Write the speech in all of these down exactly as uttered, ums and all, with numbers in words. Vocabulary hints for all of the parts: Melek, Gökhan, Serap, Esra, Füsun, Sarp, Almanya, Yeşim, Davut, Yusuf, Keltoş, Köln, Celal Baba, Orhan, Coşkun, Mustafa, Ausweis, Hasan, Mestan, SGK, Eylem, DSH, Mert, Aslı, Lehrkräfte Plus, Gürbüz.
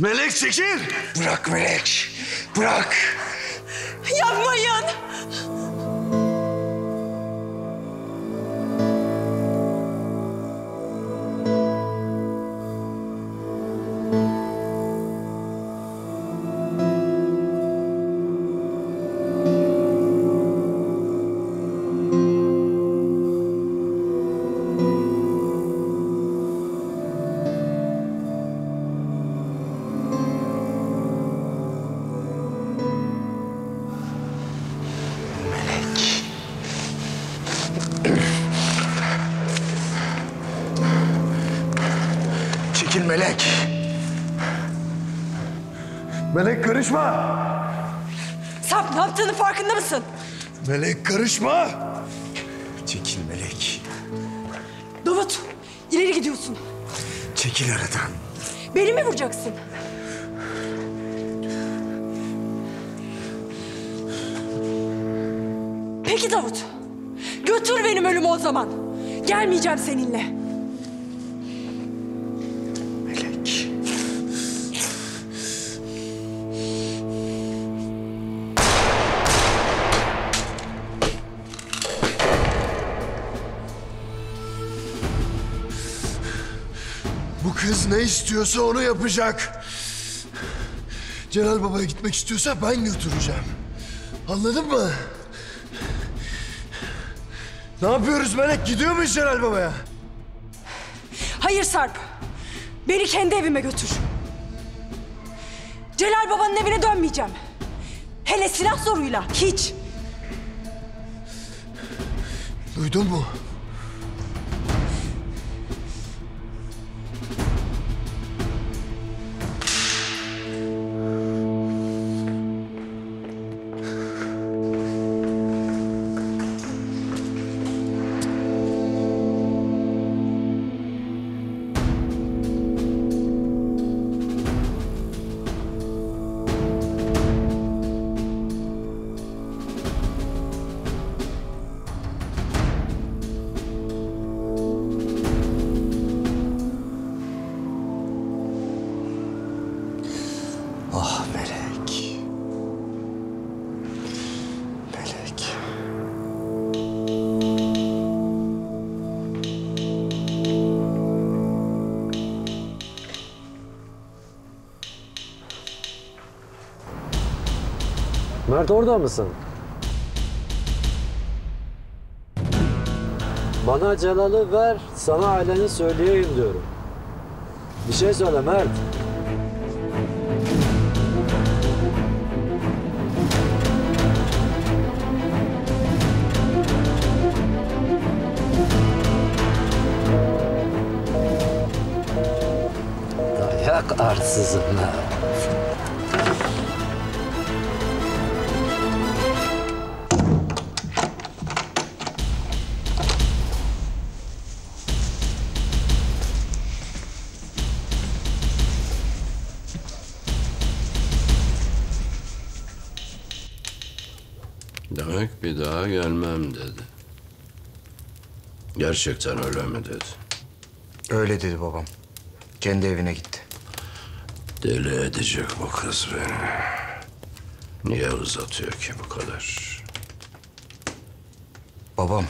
Melek çekil! Bırak Melek, bırak! Yapmayın! Melek. Melek karışma. Sarp, ne yaptığının farkında mısın? Melek karışma. Çekil Melek. Davut, ileri gidiyorsun. Çekil aradan. Beni mi vuracaksın? Peki Davut. Götür benim ölümü o zaman. Gelmeyeceğim seninle. Kız ne istiyorsa onu yapacak. Celal Baba'ya gitmek istiyorsa ben götüreceğim. Anladın mı? Ne yapıyoruz Melek? Gidiyor muyuz Celal Baba'ya? Hayır Sarp. Beni kendi evime götür. Celal Baba'nın evine dönmeyeceğim. Hele silah zoruyla hiç. Duydun mu? Mert, orada mısın? Bana Celal'ı ver, sana aileni söyleyeyim diyorum. Bir şey söyle Mert. Dayak arsızım Mert. Demek bir daha gelmem dedi. Gerçekten öyle mi dedi? Öyle dedi babam. Kendi evine gitti. Deli edecek bu kız beni. Niye uzatıyor ki bu kadar? Babam.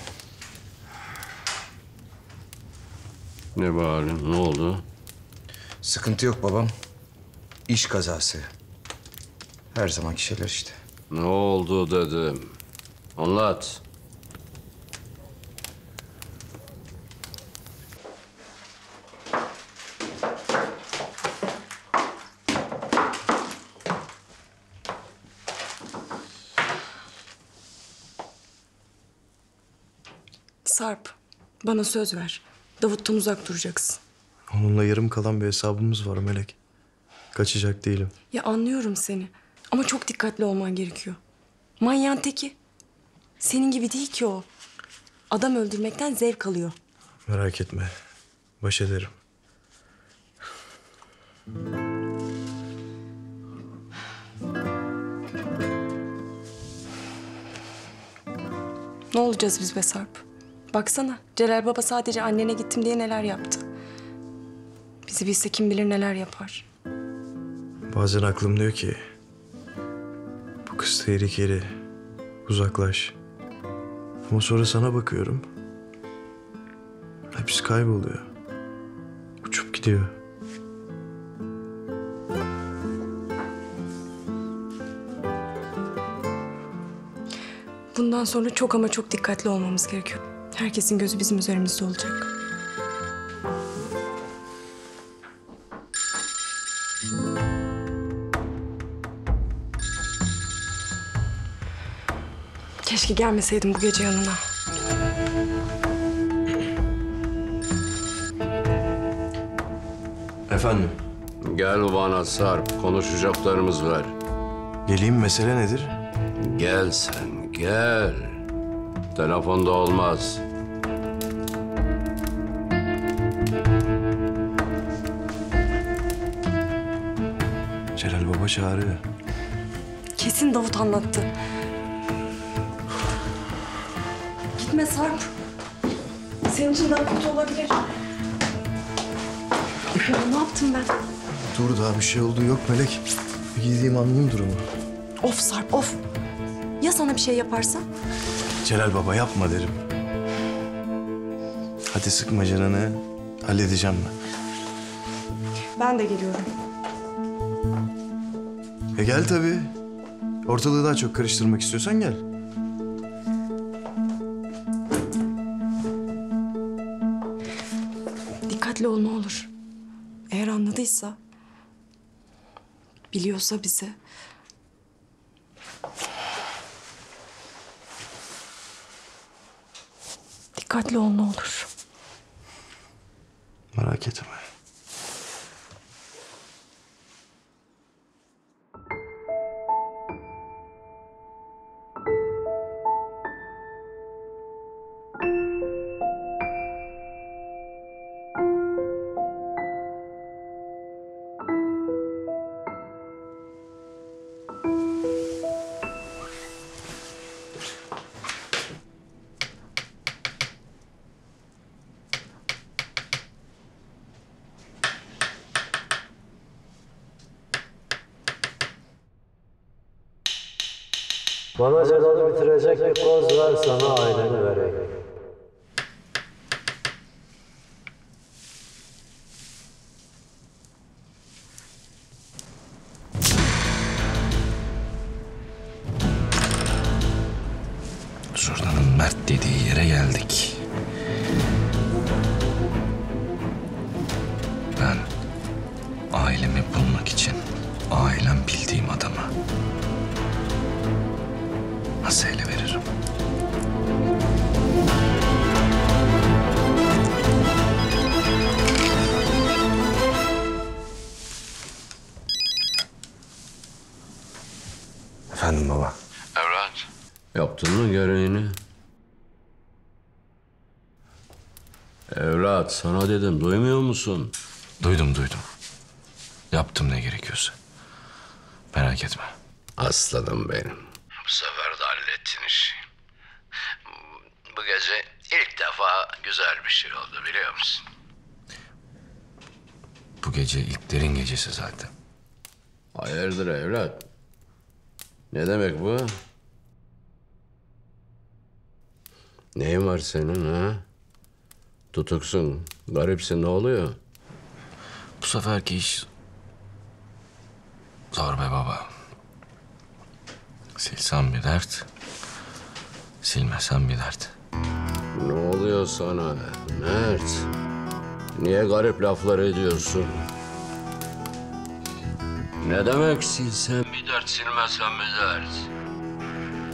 Ne bağırın? Ne oldu? Sıkıntı yok babam. İş kazası. Her zamanki şeyler işte. Ne oldu dedim. Anlat. Sarp, bana söz ver. Davut'tan uzak duracaksın. Onunla yarım kalan bir hesabımız var Melek. Kaçacak değilim. Ya anlıyorum seni. Ama çok dikkatli olman gerekiyor. Manyağın teki. Senin gibi değil ki o. Adam öldürmekten zevk alıyor. Merak etme. Baş ederim. Ne olacağız biz be Sarp? Baksana Celal Baba sadece annene gittim diye neler yaptı. Bizi bilse kim bilir neler yapar. Bazen aklım diyor ki... Kız tehlikeli, uzaklaş. Ama sonra sana bakıyorum. Hepsi kayboluyor. Uçup gidiyor. Bundan sonra çok ama çok dikkatli olmamız gerekiyor. Herkesin gözü bizim üzerimizde olacak. Keşke gelmeseydim bu gece yanına. Efendim? Gel bana Sarp, konuşacaklarımız var. Geleyim, mesele nedir? Gel sen, gel. Telefonda olmaz. Celal Baba çağırıyor. Kesin Davut anlattı. Gitme Sarp. Senin için daha kötü olabilir. Ne yaptım ben? Dur, daha bir şey olduğu yok Melek. Bir gideyim anlayayım durumu. Of Sarp, of. Ya sana bir şey yaparsa? Celal Baba yapma derim. Hadi sıkma canını. Halledeceğim ben. Ben de geliyorum. E gel tabii. Ortalığı daha çok karıştırmak istiyorsan gel. Ol ne olur. Eğer anladıysa, biliyorsa bize. Dikkatli ol ne olur. Merak etme. Bana Celal'ı bitirecek bir koz ver, sana aileni vereyim. Zurna'nın Mert dediği yere geldik. Ben ailemi bulmak için ailem bildiğim adama nasıl ele veririm? Efendim baba. Evlat. Yaptın mı görevini? Evlat, sana dedim, duymuyor musun? Duydum, duydum. Yaptım ne gerekiyorsa. Merak etme. Aslanım benim. Bu sefer de hallettin işi. Bu gece ilk defa güzel bir şey oldu, biliyor musun? Bu gece ilklerin gecesi zaten. Hayırdır evlat? Ne demek bu? Neyin var senin ha? Tutuksun, garipsin, ne oluyor? Bu seferki iş zor be baba. Silsem bir dert, silmesem bir dert. Ne oluyor sana Mert? Niye garip laflar ediyorsun? Ne demek silsem bir dert, silmesem bir dert?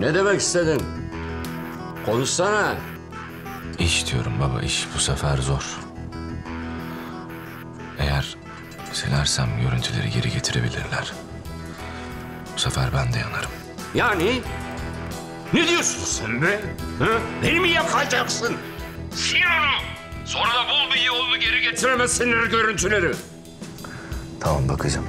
Ne demek istedin? Konuşsana. İş diyorum baba, iş bu sefer zor. Eğer silersem görüntüleri geri getirebilirler. Bu sefer ben de yanarım. Yani? Ne diyorsun sen be? Ha? Beni mi yakacaksın? Sil onu. Sonra da bul bir yolunu, geri getiremezsinler görüntüleri. Tamam, bakacağım.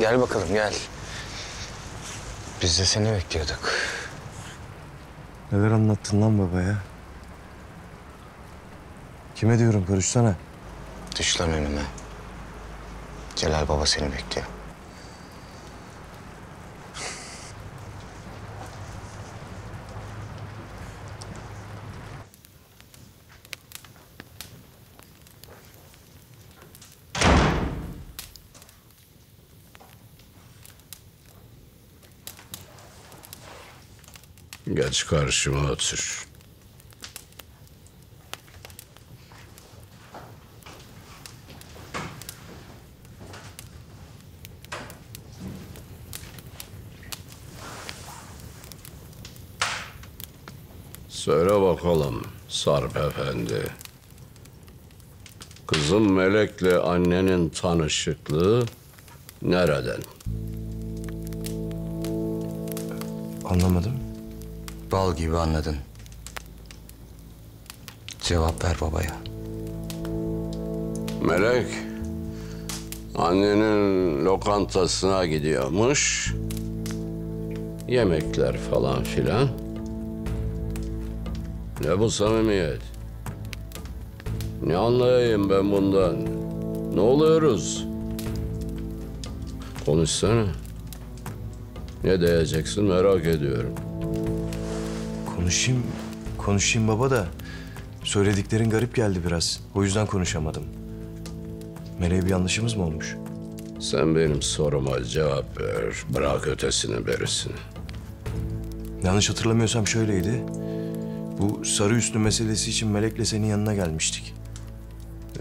Gel bakalım, gel. Biz de seni bekliyorduk. Neler anlattın lan babaya? Kime diyorum, konuşsana. Düş lan önüme. Celal Baba seni bekliyor. Geç karşıma otur. Söyle bakalım Sarp Efendi. Kızım Melek'le annenin tanışıklığı nereden? Anlamadım. Bal gibi anladın. Cevap ver babaya. Melek annenin lokantasına gidiyormuş. Yemekler falan filan. Ne bu samimiyet? Ne anlayayım ben bundan? Ne oluyoruz? Konuşsana. Ne diyeceksin merak ediyorum. Konuşayım, konuşayım baba da söylediklerin garip geldi biraz. O yüzden konuşamadım. Meleğe bir yanlışımız mı olmuş? Sen benim soruma cevap ver. Bırak ötesini berisini. Yanlış hatırlamıyorsam şöyleydi. Bu sarı üstü meselesi için Melek'le senin yanına gelmiştik.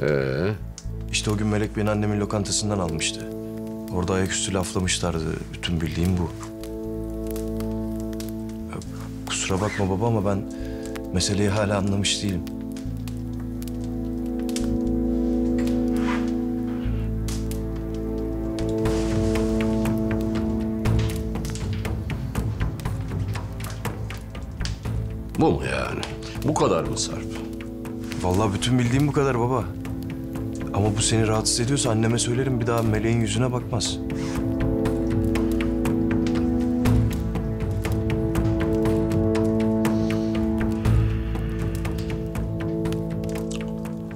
Ee? İşte o gün Melek beni annemin lokantasından almıştı. Orada ayaküstü laflamışlardı. Bütün bildiğim bu. Ya, kusura bakma baba ama ben meseleyi hala anlamış değilim. Bu mu yani? Bu kadar mı Sarp? Vallahi bütün bildiğim bu kadar baba. Ama bu seni rahatsız ediyorsa anneme söylerim, bir daha Meleğin yüzüne bakmaz.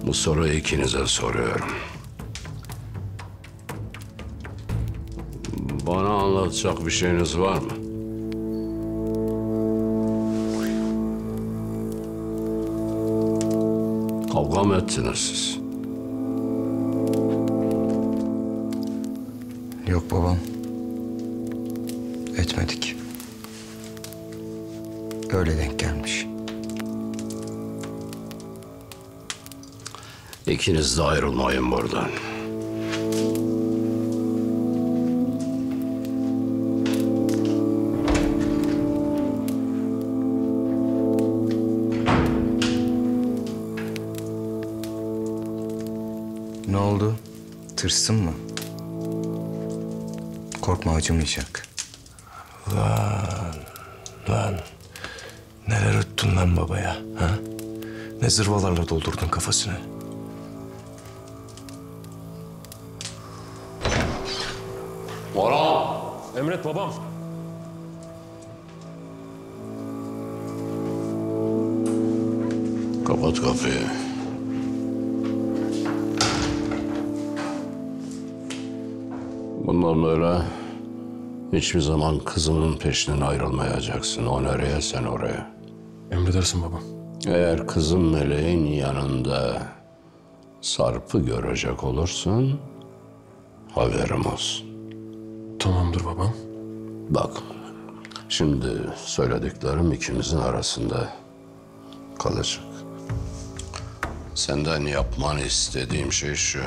Bu soruyu ikinize soruyorum. Bana anlatacak bir şeyiniz var mı? Kavga mı ettiniz siz? Yok babam. Etmedik. Öyle denk gelmiş. İkiniz de ayrılmayın buradan. Ne oldu? Tırsın mı? Korkma, acımayacak. Lan, lan. Neler öttün lan babaya, ha? Ne zırvalarla doldurdun kafasını. Orhan! Emret babam. Kapat kapıyı. Bundan böyle hiçbir zaman kızının peşinden ayrılmayacaksın. O nereye, sen oraya. Emredersin babam. Eğer kızım Meleğin yanında Sarp'ı görecek olursun, haberim olsun. Tamamdır babam. Bak, şimdi söylediklerim ikimizin arasında kalacak. Senden yapmanı istediğim şey şu.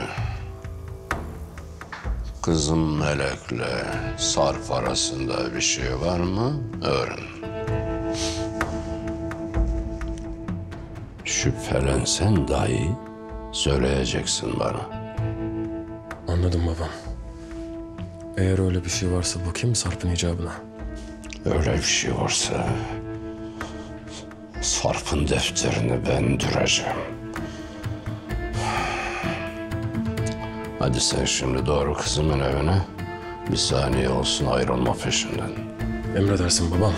Kızım Melek'le Sarp arasında bir şey var mı? Öğren. Şüphelensen dahi söyleyeceksin bana. Anladım babam. Eğer öyle bir şey varsa bakayım Sarp'ın icabına. Öyle bir şey varsa Sarp'ın defterini ben düreceğim. Hadi sen şimdi doğru kızımın evine, bir saniye olsun ayrılma peşinden. Emredersin babam.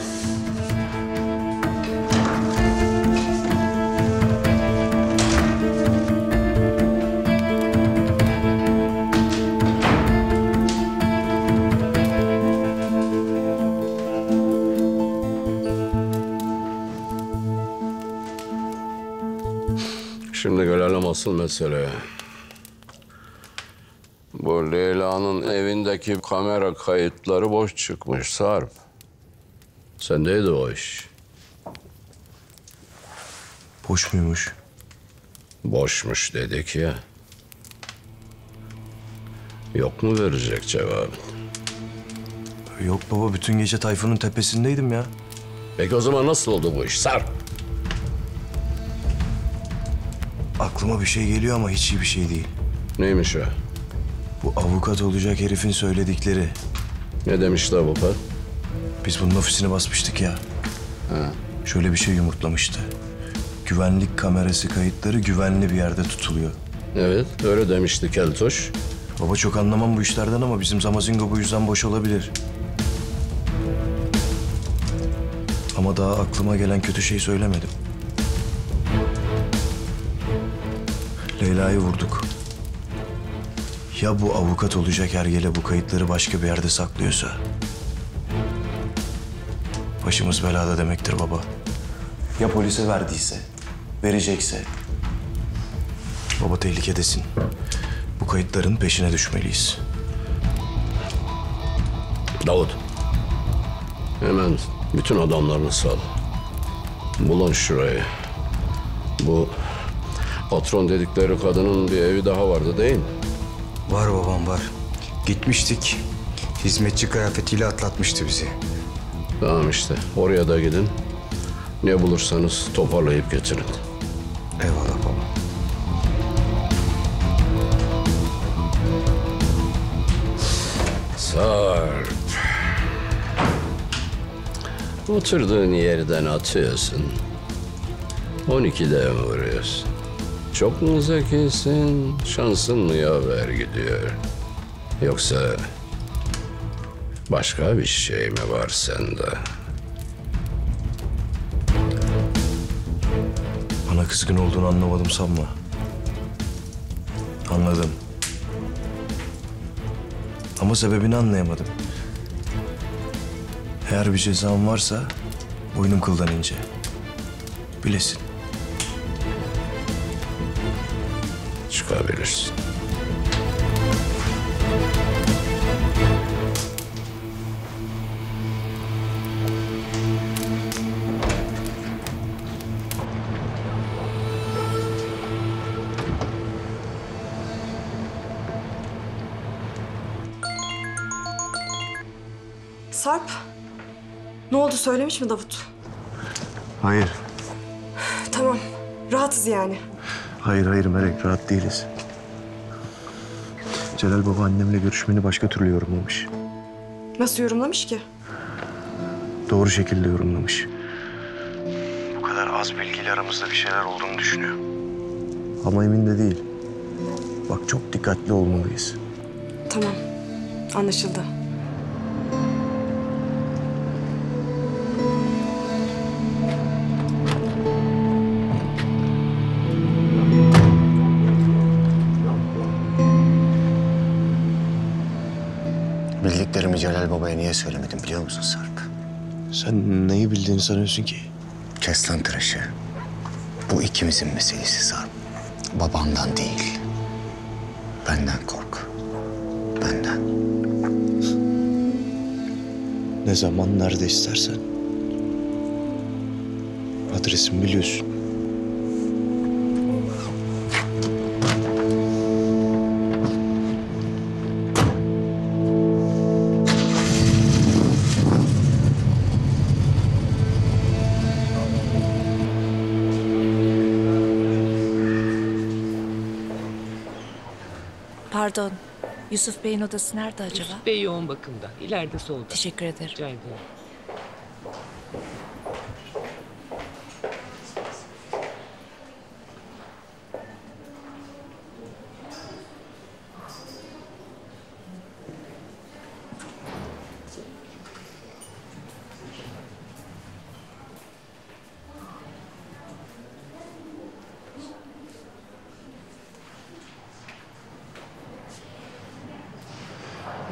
Şimdi gelelim asıl meseleye. Bu Leyla'nın evindeki kamera kayıtları boş çıkmış Sarp. Sendeydi o iş. Boş muymuş? Boşmuş dedik ya. Yok mu verecek cevabı? Yok baba, bütün gece Tayfun'un tepesindeydim ya. Peki o zaman nasıl oldu bu iş Sarp? Aklıma bir şey geliyor ama hiç iyi bir şey değil. Neymiş o? Bu avukat olacak herifin söyledikleri. Ne demişti avukat? Biz bunun ofisini basmıştık ya. Ha. Şöyle bir şey yumurtlamıştı. Güvenlik kamerası kayıtları güvenli bir yerde tutuluyor. Evet, öyle demişti Keltoş. Baba çok anlamam bu işlerden ama bizim Zamazingo bu yüzden boş olabilir. Ama daha aklıma gelen kötü şey söylemedim. Leyla'yı vurduk. Ya bu avukat olacak ergele bu kayıtları başka bir yerde saklıyorsa? Başımız belada demektir baba. Ya polise verdiyse, verecekse? Baba tehlikedesin. Bu kayıtların peşine düşmeliyiz. Davut, hemen bütün adamlarını sal. Bulun şurayı. Bu patron dedikleri kadının bir evi daha vardı değil mi? Var babam var. Gitmiştik. Hizmetçi kıyafetiyle atlatmıştı bizi. Tamam işte. Oraya da gidin. Ne bulursanız toparlayıp getirin. Eyvallah baba. Sarp. Oturduğun yerden atıyorsun. on ikide mi vuruyorsun? Çok mu zekisin, şansın mı yaver gidiyor? Yoksa başka bir şey mi var sende? Bana kızgın olduğunu anlamadım sanma. Anladım. Ama sebebini anlayamadım. Eğer bir cezam varsa boynum kıldan ince. Bilesin. Çıkabilirsin. Sarp, ne oldu? Söylemiş mi Davut? Hayır. Tamam, rahatız yani. Hayır, hayır Melek, rahat değiliz. Celal Baba annemle görüşmeni başka türlü yorumlamış. Nasıl yorumlamış ki? Doğru şekilde yorumlamış. Bu kadar az bilgiyle aramızda bir şeyler olduğunu düşünüyor. Ama emin de değil. Bak, çok dikkatli olmalıyız. Tamam, anlaşıldı. Bildiklerimi Celal Baba'ya niye söylemedim biliyor musun Sarp? Sen neyi bildiğini sanıyorsun ki? Kes lan tıraşı. Bu ikimizin meselesi Sarp. Babamdan değil. Benden kork. Benden. Ne zaman, nerede istersen. Adresimi biliyorsun. Pardon. Yusuf Bey'in odası nerede acaba? Yusuf Bey yoğun bakımda. İleride solda. Teşekkür ederim. Rica ederim.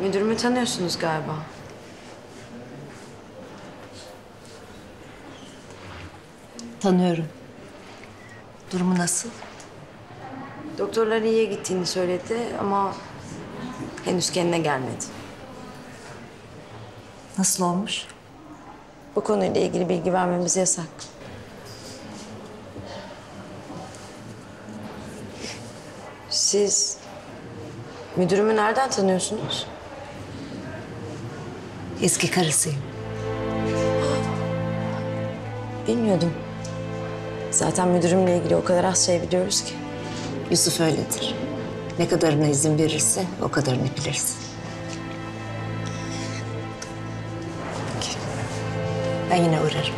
Müdürümü tanıyorsunuz galiba. Tanıyorum. Durumu nasıl? Doktorlar iyiye gittiğini söyledi ama henüz kendine gelmedi. Nasıl olmuş? Bu konuyla ilgili bilgi vermemiz yasak. Siz müdürümü nereden tanıyorsunuz? Eski karısıyım. Bilmiyordum. Zaten müdürümle ilgili o kadar az şey biliyoruz ki. Yusuf öyledir. Ne kadarına izin verirse o kadarını bilirsin. Peki. Ben yine uğrarım.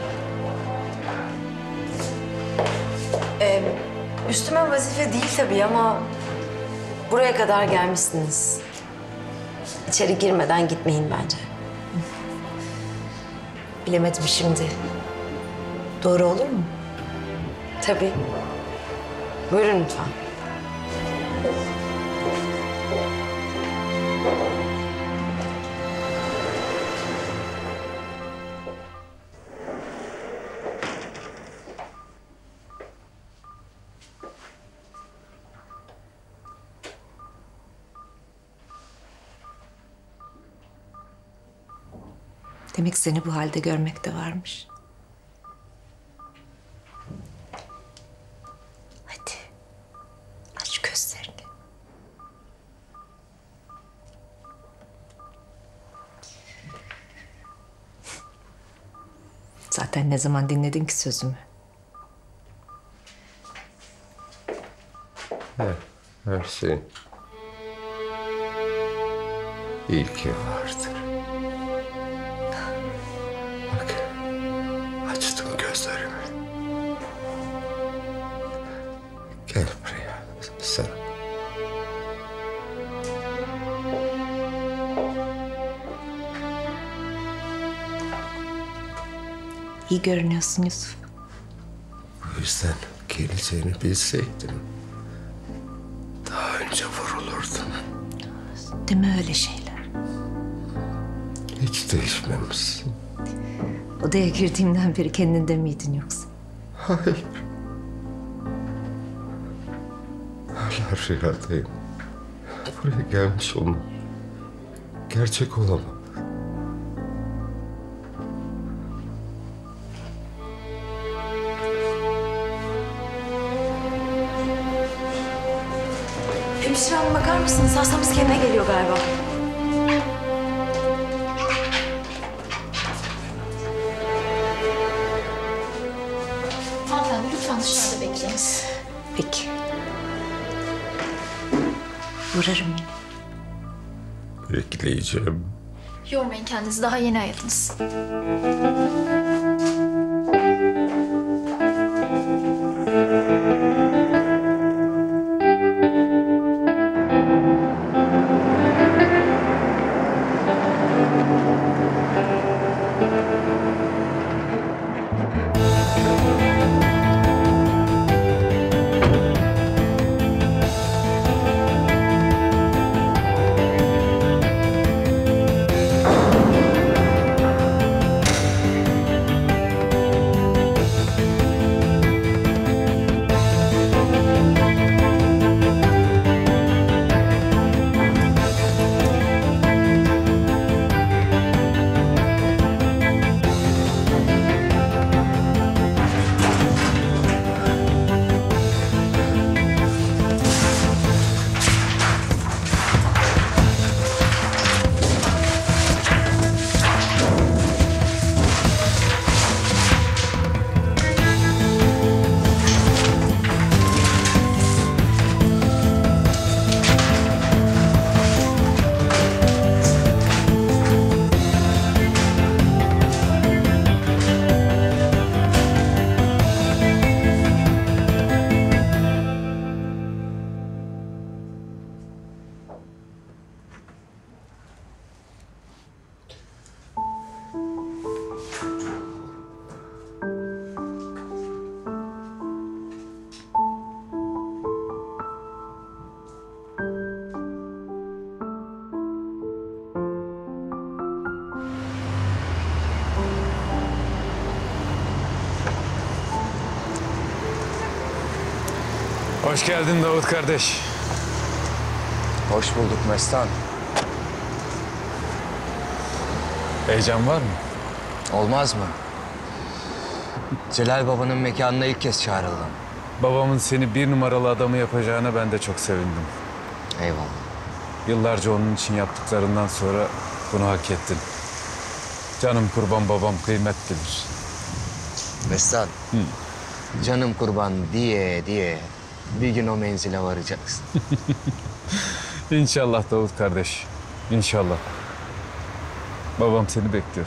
Ee, üstüme vazife değil tabii ama buraya kadar gelmişsiniz. İçeri girmeden gitmeyin bence. Bilemedim şimdi. Doğru olur mu? Tabii. Buyurun lütfen. Demek seni bu halde görmek de varmış. Zaten ne zaman dinledin ki sözümü? Her, her şey ilki vardır. Bak, açtım gözlerimi. Gel buraya, Serap. İyi görünüyorsun Yusuf. Bu yüzden geleceğini bilseydim daha önce vurulurdun. Değil mi öyle şeyler? Hiç değişmemişsin. Odaya girdiğimden beri kendinde miydin yoksa? Hayır. Hala rüyadayım. Buraya gelmiş olmam gerçek olamam. Hemşire bakar mısınız? Hastamız kendine geliyor galiba. Hanımefendi lütfen dışarıda bekleyiniz. Peki. Vurarım yine. Bekleyeceğim. Yormayın kendinizi, daha yeni hayatınız. Hoş geldin Davut kardeş. Hoş bulduk Mestan. Heyecan var mı? Olmaz mı? Celal babanın mekanına ilk kez çağrıldım. Babamın seni bir numaralı adamı yapacağına ben de çok sevindim. Eyvallah. Yıllarca onun için yaptıklarından sonra bunu hak ettin. Canım kurban babam kıymet bilir. Mestan, hı. Canım kurban diye diye... Bir gün o menzile varacaksın. İnşallah Davut kardeş. İnşallah. Babam seni bekliyor.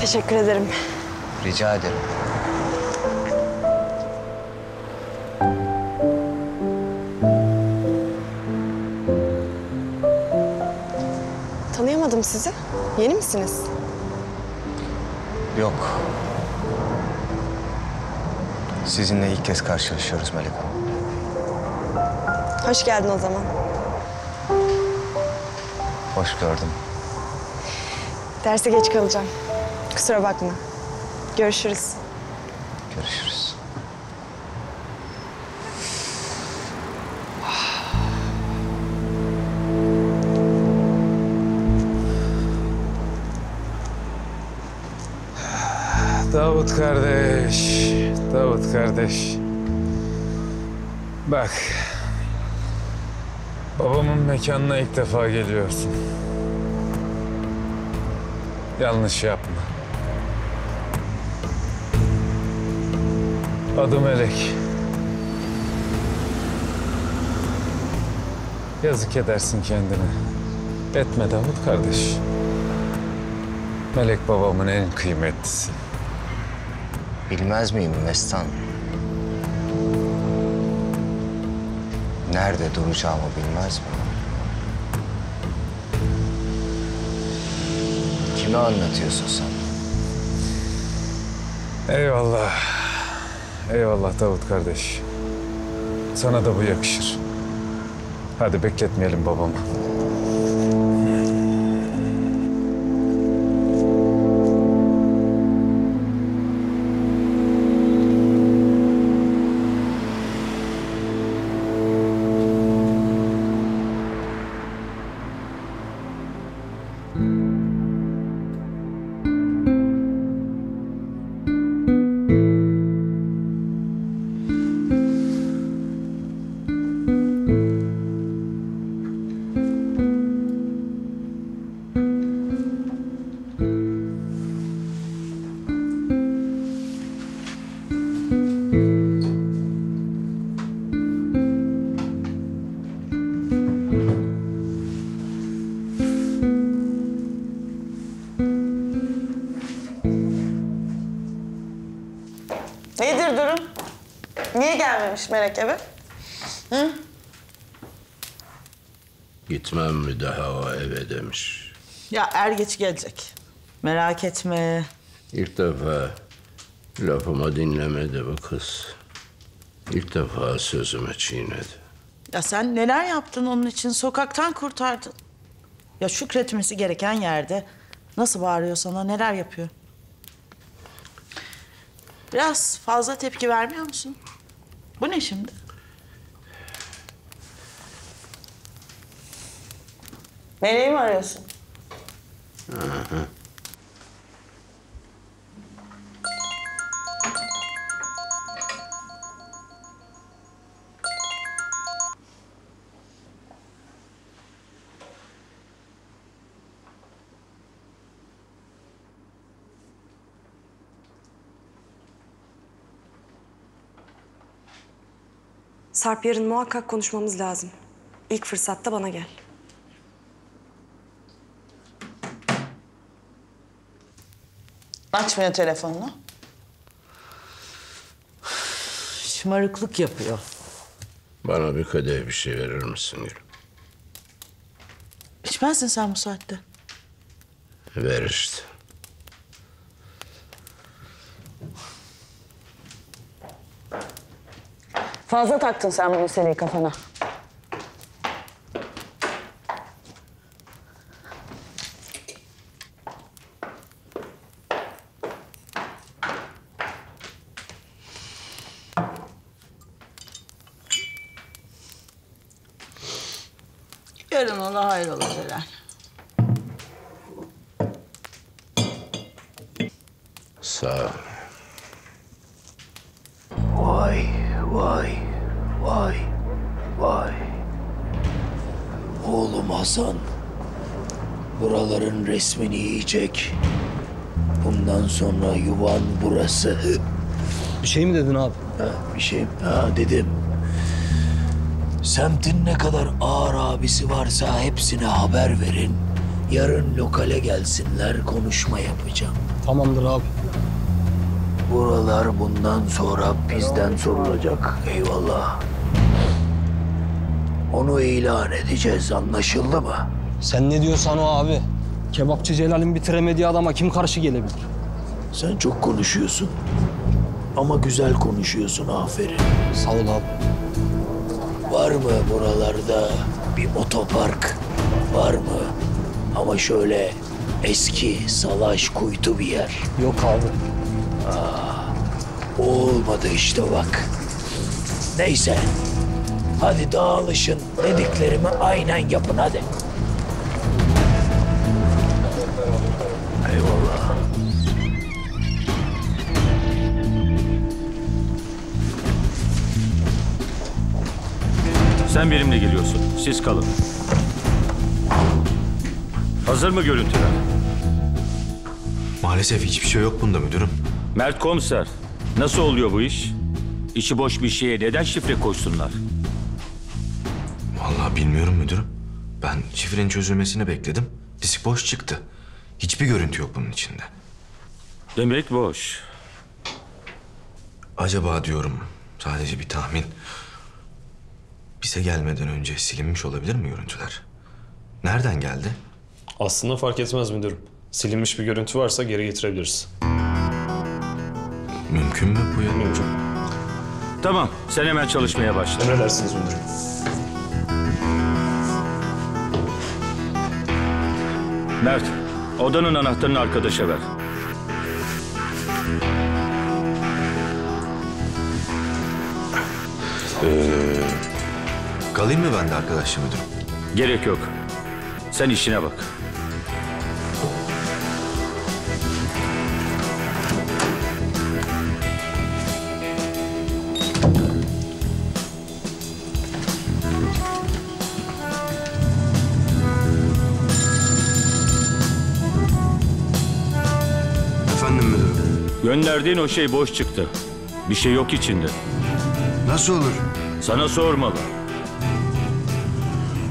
Teşekkür ederim. Rica ederim. Tanıyamadım sizi. Yeni misiniz? Yok. Sizinle ilk kez karşılaşıyoruz Melek Hanım. Hoş geldin o zaman. Hoş gördüm. Derse geç kalacağım. Kusura bakma. Görüşürüz. Görüşürüz. Davut kardeş, Davut kardeş. Bak, babamın mekanına ilk defa geliyorsun. Yanlış yapma. Adı Melek. Yazık edersin kendine. Etme Davut kardeş. Melek babamın en kıymetlisi. Bilmez miyim Mestan? Nerede duracağımı bilmez mi? Kime anlatıyorsun sen? Eyvallah. Eyvallah Davut kardeş. Sana da bu yakışır. Hadi bekletmeyelim babamı. Melek eve. Hı? Gitmem mi daha o eve demiş. Ya er geç gelecek. Merak etme. İlk defa lafımı dinlemedi bu kız. İlk defa sözümü çiğnedi. Ya sen neler yaptın onun için? Sokaktan kurtardın. Ya şükretmesi gereken yerde nasıl bağırıyor sana, neler yapıyor? Biraz fazla tepki vermiyor musun? Bu ne şimdi? Meleği mi arıyorsun? Hı hı. Sarp, yarın muhakkak konuşmamız lazım. İlk fırsatta bana gel. Açmıyor telefonunu. Şımarıklık yapıyor. Bana bir kadeh bir şey verir misin Gülüm? İçmezsin sen bu saatte. Ver işte. Fazla taktın sen bu meseleyi kafana. Yarın ola hayrola Celal. Sağ ol. Vay. Vay, vay, vay. Oğlum Hasan, buraların resmini yiyecek. Bundan sonra yuvan burası. Bir şey mi dedin abi? Ha, bir şey mi? Ha, dedim. Semtin ne kadar ağır abisi varsa hepsine haber verin. Yarın lokale gelsinler, konuşma yapacağım. Tamamdır abi. Buralar bundan sonra bizden sorulacak. Eyvallah. Onu ilan edeceğiz, anlaşıldı mı? Sen ne diyorsan o abi. Kebapçı Celal'in bitiremediği adama kim karşı gelebilir? Sen çok konuşuyorsun. Ama güzel konuşuyorsun, aferin. Sağ ol abi. Var mı buralarda bir otopark? Var mı? Ama şöyle eski, salaş, kuytu bir yer. Yok abi. Aa, olmadı işte bak. Neyse. Hadi dağılışın, dediklerimi aynen yapın hadi. Eyvallah. Sen benimle geliyorsun, siz kalın. Hazır mı görüntüler? Maalesef hiçbir şey yok bunda müdürüm. Mert komiser, nasıl oluyor bu iş? İçi boş bir şeye neden şifre koysunlar? Vallahi bilmiyorum müdürüm. Ben şifrenin çözülmesini bekledim. Disk boş çıktı. Hiçbir görüntü yok bunun içinde. Demek boş. Acaba diyorum, sadece bir tahmin. Bize gelmeden önce silinmiş olabilir mi görüntüler? Nereden geldi? Aslında fark etmez müdürüm. Silinmiş bir görüntü varsa geri getirebiliriz. Mümkün mü bu ya? Mümkün. Tamam, sen hemen çalışmaya başla. Emredersiniz müdürüm. Mert, odanın anahtarını arkadaşa ver. Ee, kalayım mı ben de arkadaşa müdürüm? Gerek yok. Sen işine bak. Gönderdiğin o şey boş çıktı. Bir şey yok içinde. Nasıl olur? Sana sormalı.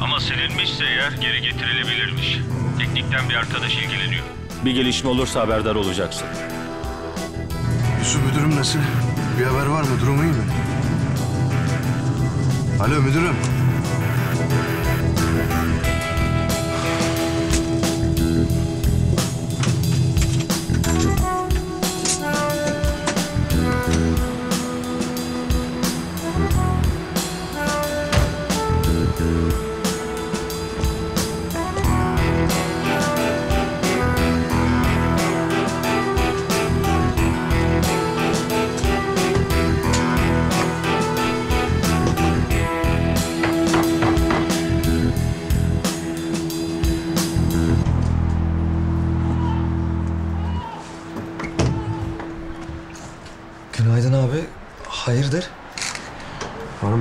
Ama silinmişse eğer geri getirilebilirmiş. Teknikten bir arkadaş ilgileniyor. Bir gelişme olursa haberdar olacaksın. Yusuf müdürüm nasıl? Bir haber var mı? Durumu iyi mi? Alo müdürüm.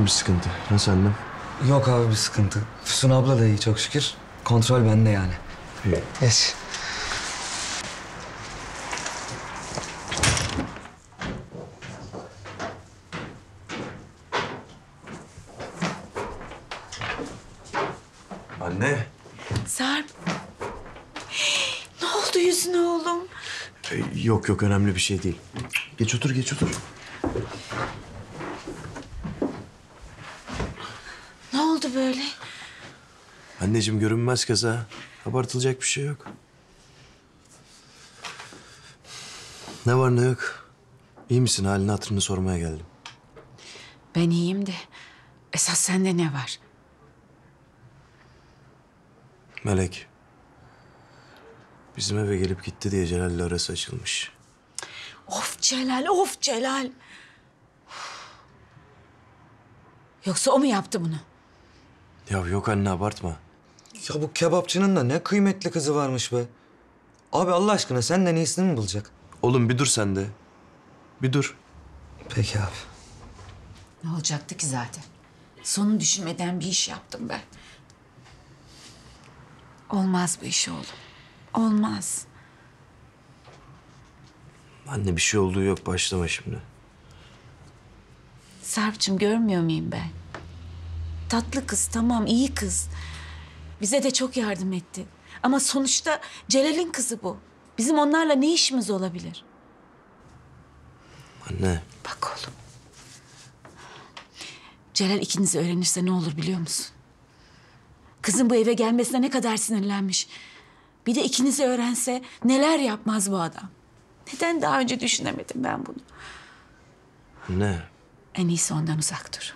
Sıkıntı. Nasıl annem? Yok abi bir sıkıntı. Füsun abla da iyi çok şükür. Kontrol bende yani. İyi. Geç. Anne. Sarp. Ne oldu yüzüne oğlum? Ee, yok yok önemli bir şey değil. Geç otur geç otur. Böyle. Anneciğim görünmez kaza. Abartılacak bir şey yok. Ne var ne yok. İyi misin? Halini hatırını sormaya geldim. Ben iyiyim de esas sende ne var? Melek. Bizim eve gelip gitti diye Celal'le arası açılmış. Of Celal, of Celal. Yoksa o mu yaptı bunu? Ya yok anne abartma. Ya bu kebapçının da ne kıymetli kızı varmış be. Abi Allah aşkına senden iyisini mi bulacak? Oğlum bir dur sen de. Bir dur. Peki abi. Ne olacaktı ki zaten? Sonunu düşünmeden bir iş yaptım ben. Olmaz bu iş oğlum. Olmaz. Anne bir şey olduğu yok. Başlama şimdi. Sarp'cığım görmüyor muyum ben? Tatlı kız, tamam iyi kız. Bize de çok yardım etti. Ama sonuçta Celal'in kızı bu. Bizim onlarla ne işimiz olabilir? Anne. Bak oğlum. Celal ikinizi öğrenirse ne olur biliyor musun? Kızın bu eve gelmesine ne kadar sinirlenmiş. Bir de ikinizi öğrense neler yapmaz bu adam. Neden daha önce düşünemedim ben bunu? Anne. En iyisi ondan uzak dur.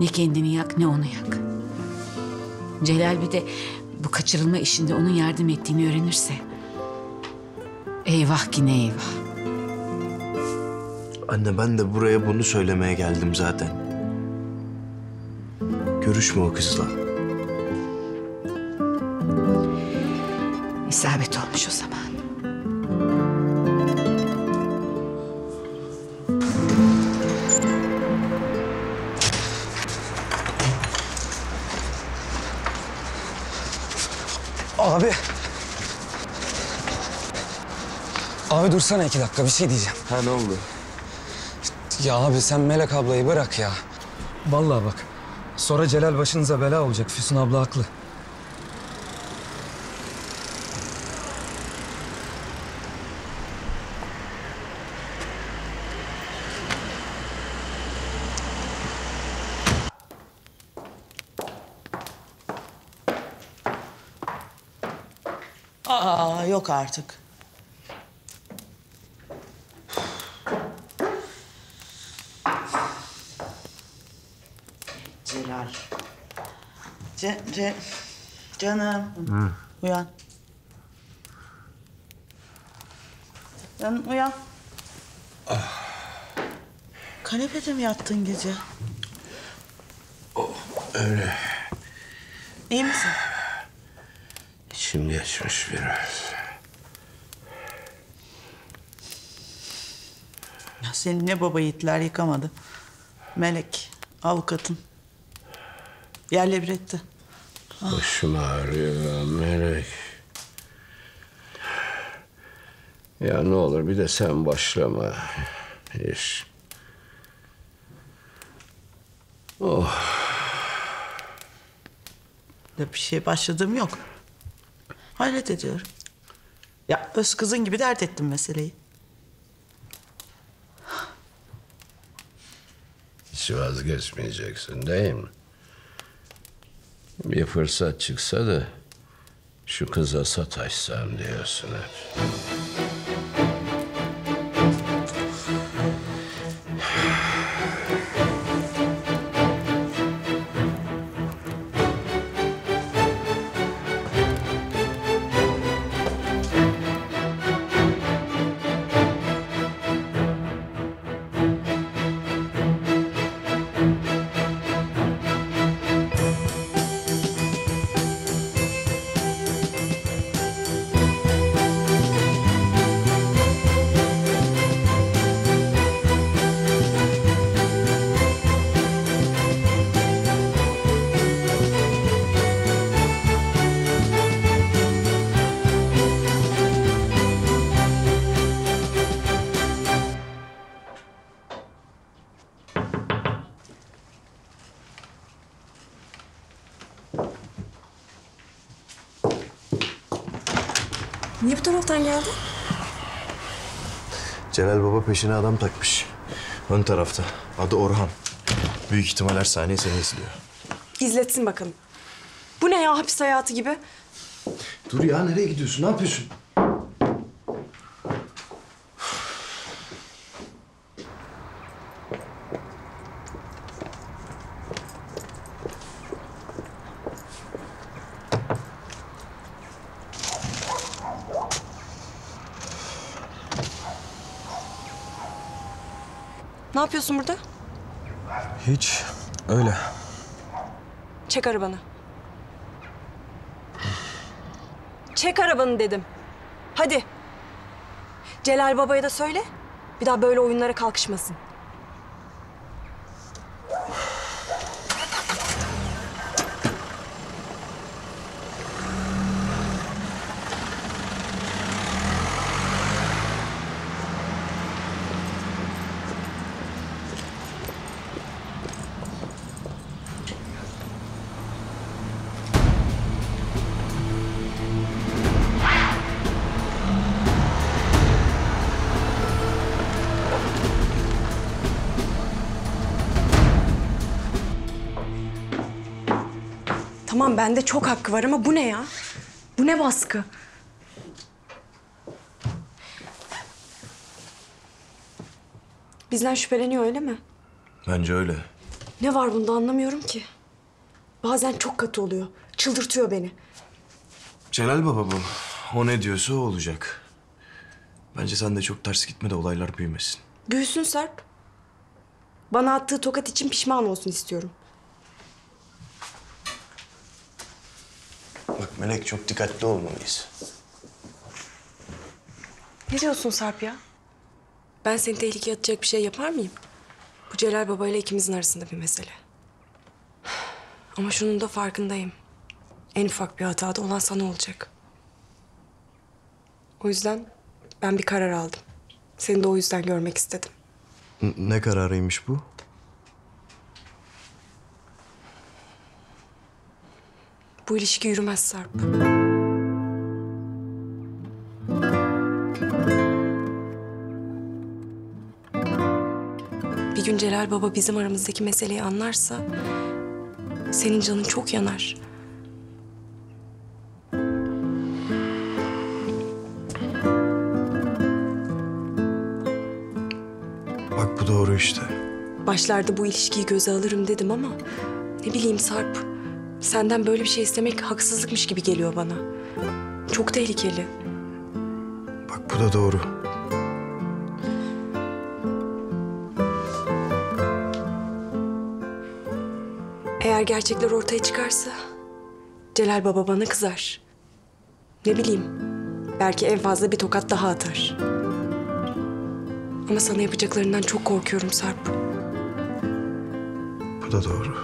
Ne kendini yak, ne onu yak. Celal bir de bu kaçırılma işinde onun yardım ettiğini öğrenirse... Eyvah ki ne eyvah. Anne ben de buraya bunu söylemeye geldim zaten. Görüşme o kızla. İsabet olmuş o zaman. Abi. Abi dursana iki dakika, bir şey diyeceğim. Ha, ne oldu? Ya abi sen Melek ablayı bırak ya. Vallahi bak, sonra Celal başınıza bela olacak. Füsun abla haklı. Aa, yok artık. Celal. Ce, ce, canım. Hı. Uyan. Canım uyan. Ah. Kanepede mi yattın gece? Oh, öyle. İyi misin? İçim geçmiş biraz. Ya seni ne baba yiğitler yıkamadı. Melek, avukatın. Yerle bir etti. Başım ah. ağrıyor Melek. Ya ne olur bir de sen başlama. Hiç. Oh. Da bir şey başladığım yok. Hayret ediyorum. Ya öz kızın gibi dert ettim meseleyi. Hiç vazgeçmeyeceksin değil mi? Bir fırsat çıksa da şu kıza sataşsam diyorsun hep. Niye bu taraftan geldin? Celal Baba peşine adam takmış. Ön tarafta. Adı Orhan. Büyük ihtimal her saniye seni izliyor. İzletsin bakalım. Bu ne ya, hapis hayatı gibi? Dur ya, nereye gidiyorsun? Ne yapıyorsun? Ne yapıyorsun burada? Hiç, öyle. Çek arabanı. Çek arabanı dedim. Hadi. Celal Baba'ya da söyle, bir daha böyle oyunlara kalkışmasın. Tamam, bende çok hakkı var ama bu ne ya? Bu ne baskı? Bizden şüpheleniyor öyle mi? Bence öyle. Ne var bunda anlamıyorum ki. Bazen çok katı oluyor. Çıldırtıyor beni. Celal Baba bu. O ne diyorsa o olacak. Bence sen de çok ters gitme de olaylar büyümesin. Büyüsün Sarp. Bana attığı tokat için pişman olsun istiyorum. Bak Melek, çok dikkatli olmalıyız. Ne diyorsun Sarp ya? Ben seni tehlikeye atacak bir şey yapar mıyım? Bu Celal Baba ile ikimizin arasında bir mesele. Ama şunun da farkındayım. En ufak bir hatada olan sana olacak. O yüzden ben bir karar aldım. Seni de o yüzden görmek istedim. Ne kararıymış bu? Bu ilişki yürümez Sarp. Bir gün Celal Baba bizim aramızdaki meseleyi anlarsa... senin canın çok yanar. Bak bu doğru işte. Başlarda bu ilişkiyi göze alırım dedim ama... ne bileyim Sarp, senden böyle bir şey istemek haksızlıkmış gibi geliyor bana. Çok tehlikeli. Bak bu da doğru. Eğer gerçekler ortaya çıkarsa Celal Baba bana kızar. Ne bileyim, belki en fazla bir tokat daha atar. Ama sana yapacaklarından çok korkuyorum Sarp. Bu da doğru.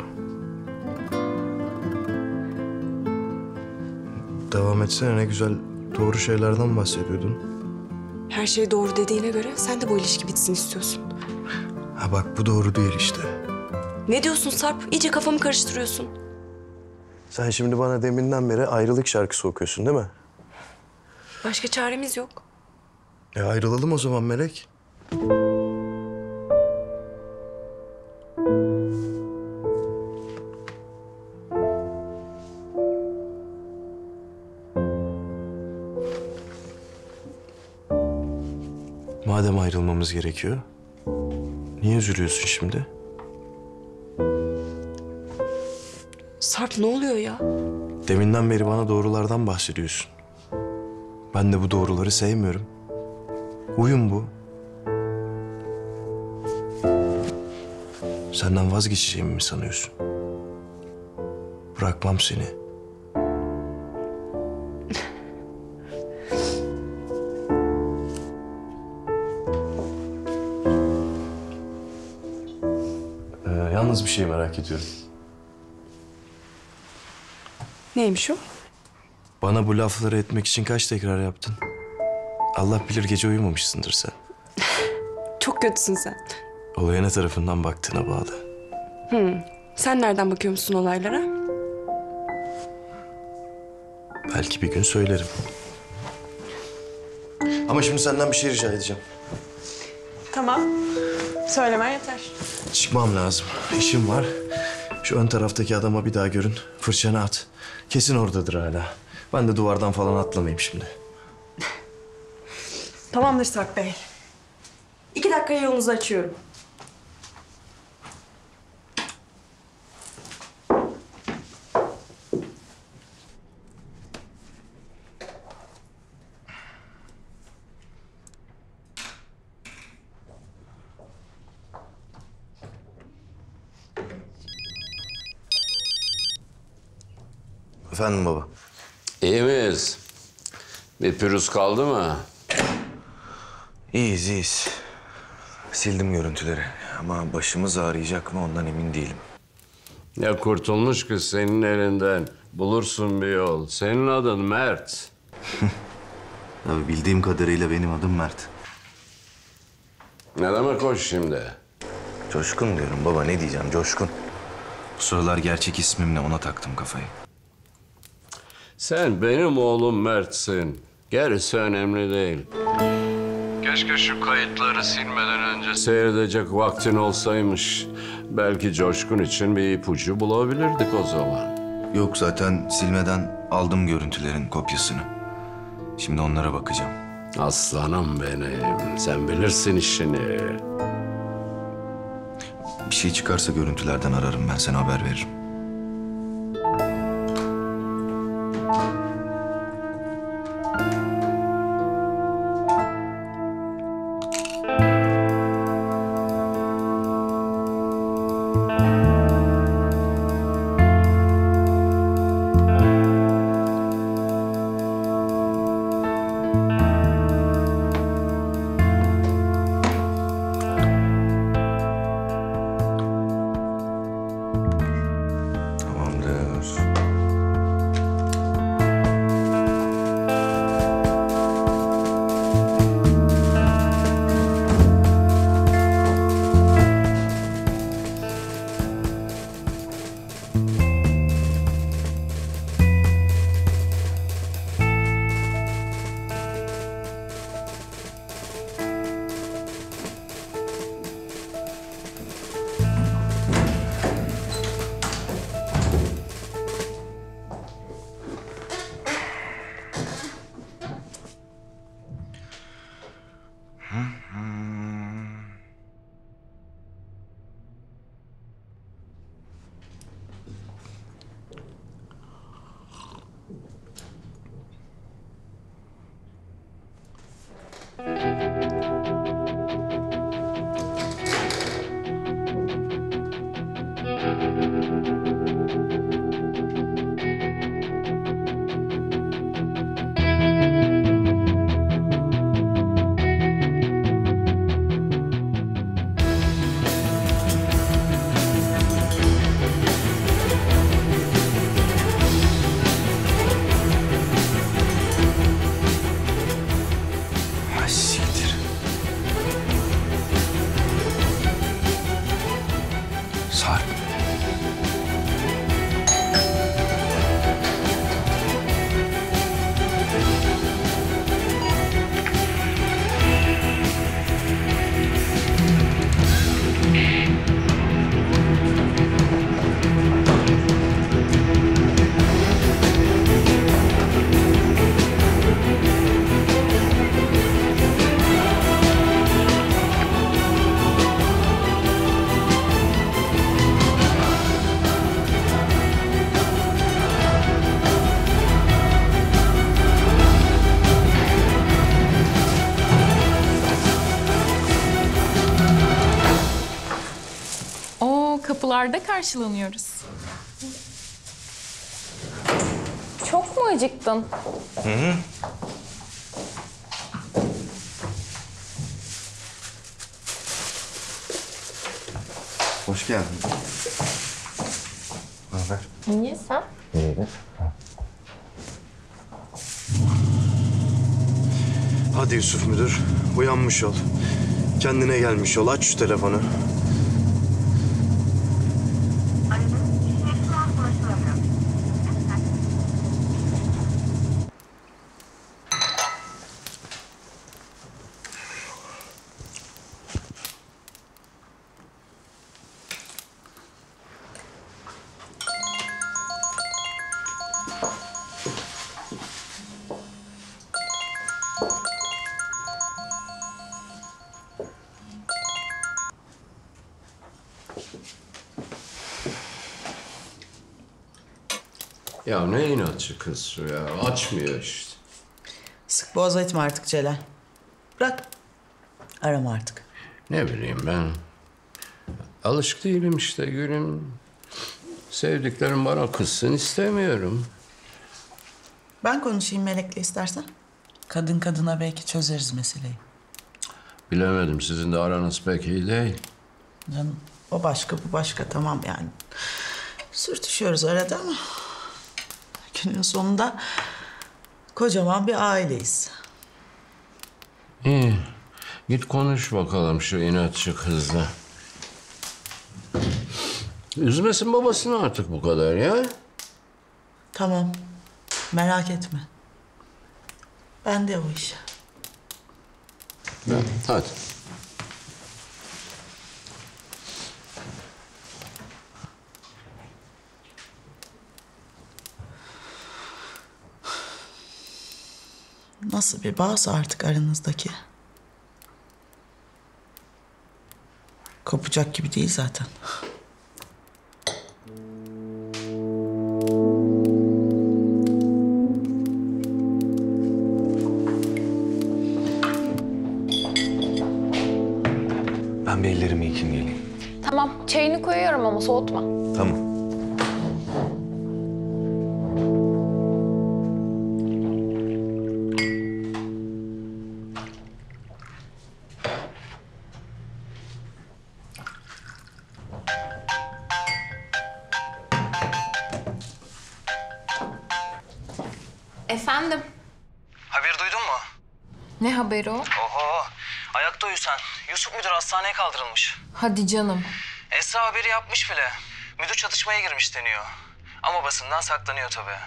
Devam etsene, ne güzel doğru şeylerden bahsediyordun. Her şey doğru dediğine göre sen de bu ilişki bitsin istiyorsun. Ha bak bu doğru değil işte. Ne diyorsun Sarp? İyice kafamı karıştırıyorsun. Sen şimdi bana deminden beri ayrılık şarkısı okuyorsun değil mi? Başka çaremiz yok. E ayrılalım o zaman Melek. Madem ayrılmamız gerekiyor, niye üzülüyorsun şimdi? Sarp ne oluyor ya? Deminden beri bana doğrulardan bahsediyorsun. Ben de bu doğruları sevmiyorum. Uyum bu. Senden vazgeçeceğimi mi sanıyorsun? Bırakmam seni. ee, yalnız bir şey merak ediyorum. Neymiş o? Bana bu lafları etmek için kaç tekrar yaptın? Allah bilir gece uyumamışsındır sen. Çok kötüsün sen. Olaya ne tarafından baktığına bağlı. Hmm. Sen nereden bakıyormuşsun olaylara? Belki bir gün söylerim. Ama şimdi senden bir şey rica edeceğim. Tamam. Söylemen yeter. Çıkmam lazım. İşim var. Şu ön taraftaki adama bir daha görün. Fırçanı at. Kesin oradadır hala. Ben de duvardan falan atlamayayım şimdi. Tamamdır Sarp Bey. İki dakikaya yolunuzu açıyorum. Efendim baba. İyi miyiz? Bir pürüz kaldı mı? İyiyiz, iyiyiz. Sildim görüntüleri ama başımız ağrıyacak mı ondan emin değilim. Ya kurtulmuş kız senin elinden. Bulursun bir yol. Senin adın Mert. Abi bildiğim kadarıyla benim adım Mert. Ne demek o şimdi? Coşkun diyorum baba, ne diyeceğim Coşkun. Bu sıralar gerçek ismimle ona taktım kafayı. Sen benim oğlum Mert'sin. Gerisi önemli değil. Keşke şu kayıtları silmeden önce seyredecek vaktin olsaymış. Belki Coşkun için bir ipucu bulabilirdik o zaman. Yok zaten silmeden aldım görüntülerin kopyasını. Şimdi onlara bakacağım. Aslanım benim. Sen bilirsin işini. Bir şey çıkarsa görüntülerden ararım ben. Sana haber veririm. Kapılarda karşılanıyoruz. Çok mu acıktın? Hı hı. Hoş geldin. Ne haber? Niye sen? İyidir. Hadi Yusuf müdür, uyanmış ol. Kendine gelmiş ol, aç şu telefonu. Ya ne inatçı kız ya, açmıyor işte. Sık boğaz etme artık Celal. Bırak, arama artık. Ne bileyim ben, alışık değilim işte gülüm. Sevdiklerim bana kızsın istemiyorum. Ben konuşayım Melek'le istersen. Kadın kadına belki çözeriz meseleyi. Bilemedim, sizin de aranız pek iyi değil. Canım, o başka bu başka, tamam yani. Sürtüşüyoruz arada ama... Günün sonunda kocaman bir aileyiz. İyi. Git konuş bakalım şu inatçı kızla. Üzmesin babasını artık bu kadar ya. Tamam. Merak etme. Ben de o iş. Evet, hadi. Nasıl bir bağsa artık aranızdaki. Kopacak gibi değil zaten. Ben bir ellerimi yıkayayım geleyim. Tamam, çayını koyuyorum ama soğutma. Tamam. Efendim? Haberi duydun mu? Ne haberi o? Oho! Ayakta uyu sen. Yusuf müdür hastaneye kaldırılmış. Hadi canım. Esra haberi yapmış bile. Müdür çatışmaya girmiş deniyor. Ama basından saklanıyor tabii.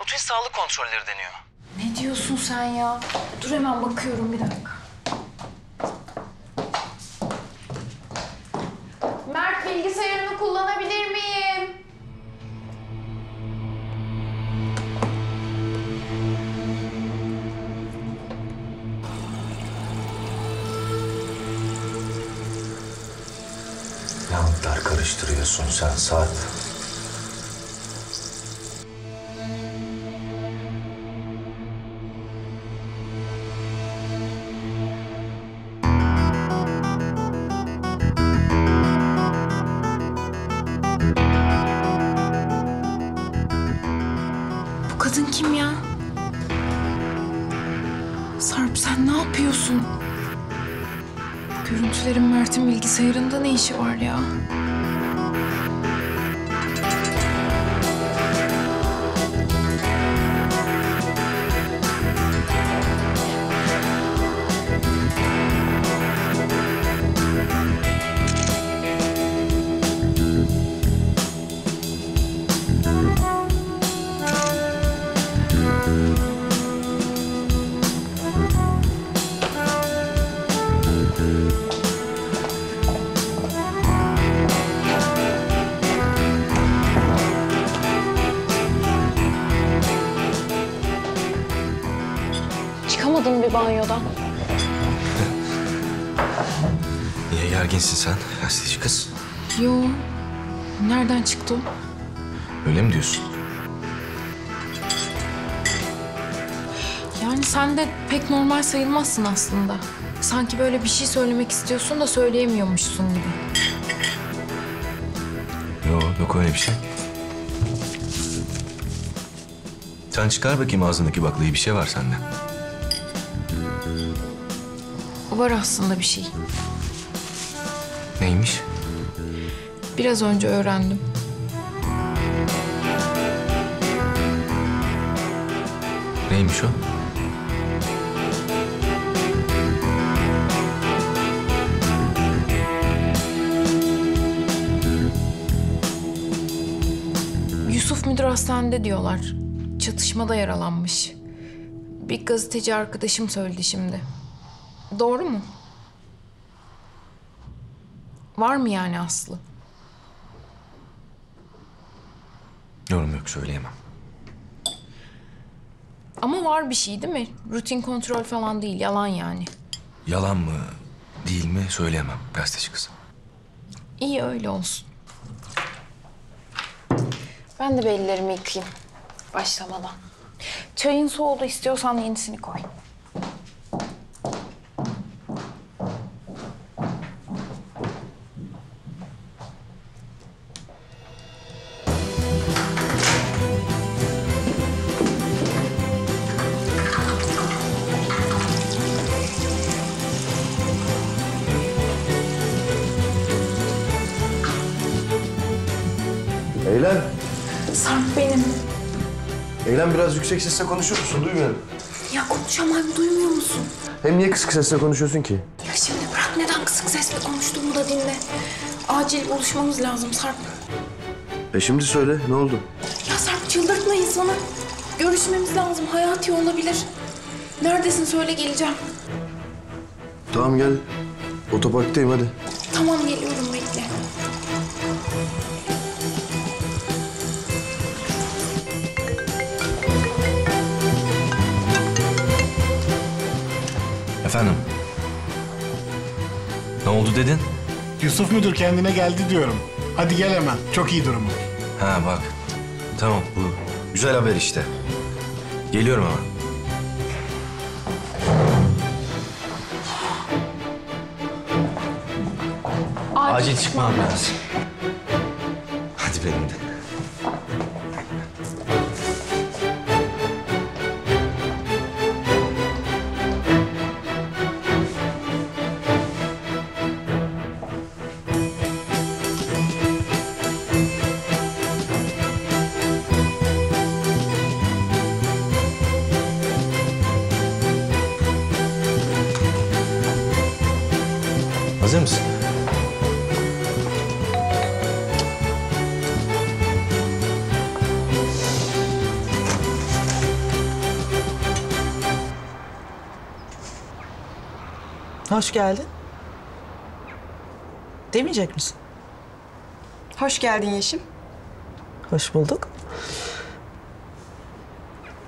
Rutin sağlık kontrolleri deniyor. Ne diyorsun sen ya? Dur hemen bakıyorum, bir dakika. Mert, bilgisayarını kullanabilir miyim? Ne yaptılar karıştırıyorsun sen Sarp? Mert'in bilgisayarında ne işi var ya? Banyodan. Niye gerginsin sen? Gazeteci kız. Yo. Nereden çıktı o? Öyle mi diyorsun? Yani sen de pek normal sayılmazsın aslında. Sanki böyle bir şey söylemek istiyorsun da söyleyemiyormuşsun gibi. Yo, yok öyle bir şey. Sen çıkar bakayım ağzındaki baklayı, bir şey var sende. Var aslında bir şey. Neymiş? Biraz önce öğrendim. Neymiş o? Yusuf müdür hastanede diyorlar. Çatışmada yaralanmış. Bir gazeteci arkadaşım söyledi şimdi. Doğru mu? Var mı yani Aslı? Yorum yok, söyleyemem. Ama var bir şey değil mi? Rutin kontrol falan değil, yalan yani. Yalan mı, değil mi söyleyemem gazeteci kızım. İyi, öyle olsun. Ben de bellerimi yıkayayım başlamadan. Çayın soğudu, istiyorsan yenisini koy. Eylem. Sarp benim. Eylem, biraz yüksek sesle konuşuyor musun? Duymuyorum. Ya konuşamam, duymuyor musun? Hem niye kısık sesle konuşuyorsun ki? Ya şimdi bırak, neden kısık sesle konuştuğumu da dinle. Acil buluşmamız lazım Sarp. E şimdi söyle, ne oldu? Ya Sarp, çıldırtma insanı. Görüşmemiz lazım, hayati olabilir. Neredesin söyle, geleceğim. Tamam gel, otoparktayım hadi. Tamam, geliyorum, bekle. Efendim? Ne oldu dedin? Yusuf müdür kendine geldi diyorum. Hadi gel hemen. Çok iyi durumu. Ha bak. Tamam, bu güzel haber işte. Geliyorum hemen. Acil, Acil çıkmam lazım. Hadi benim de. Hazır mısın? Hoş geldin. Demeyecek misin? Hoş geldin Yeşim. Hoş bulduk.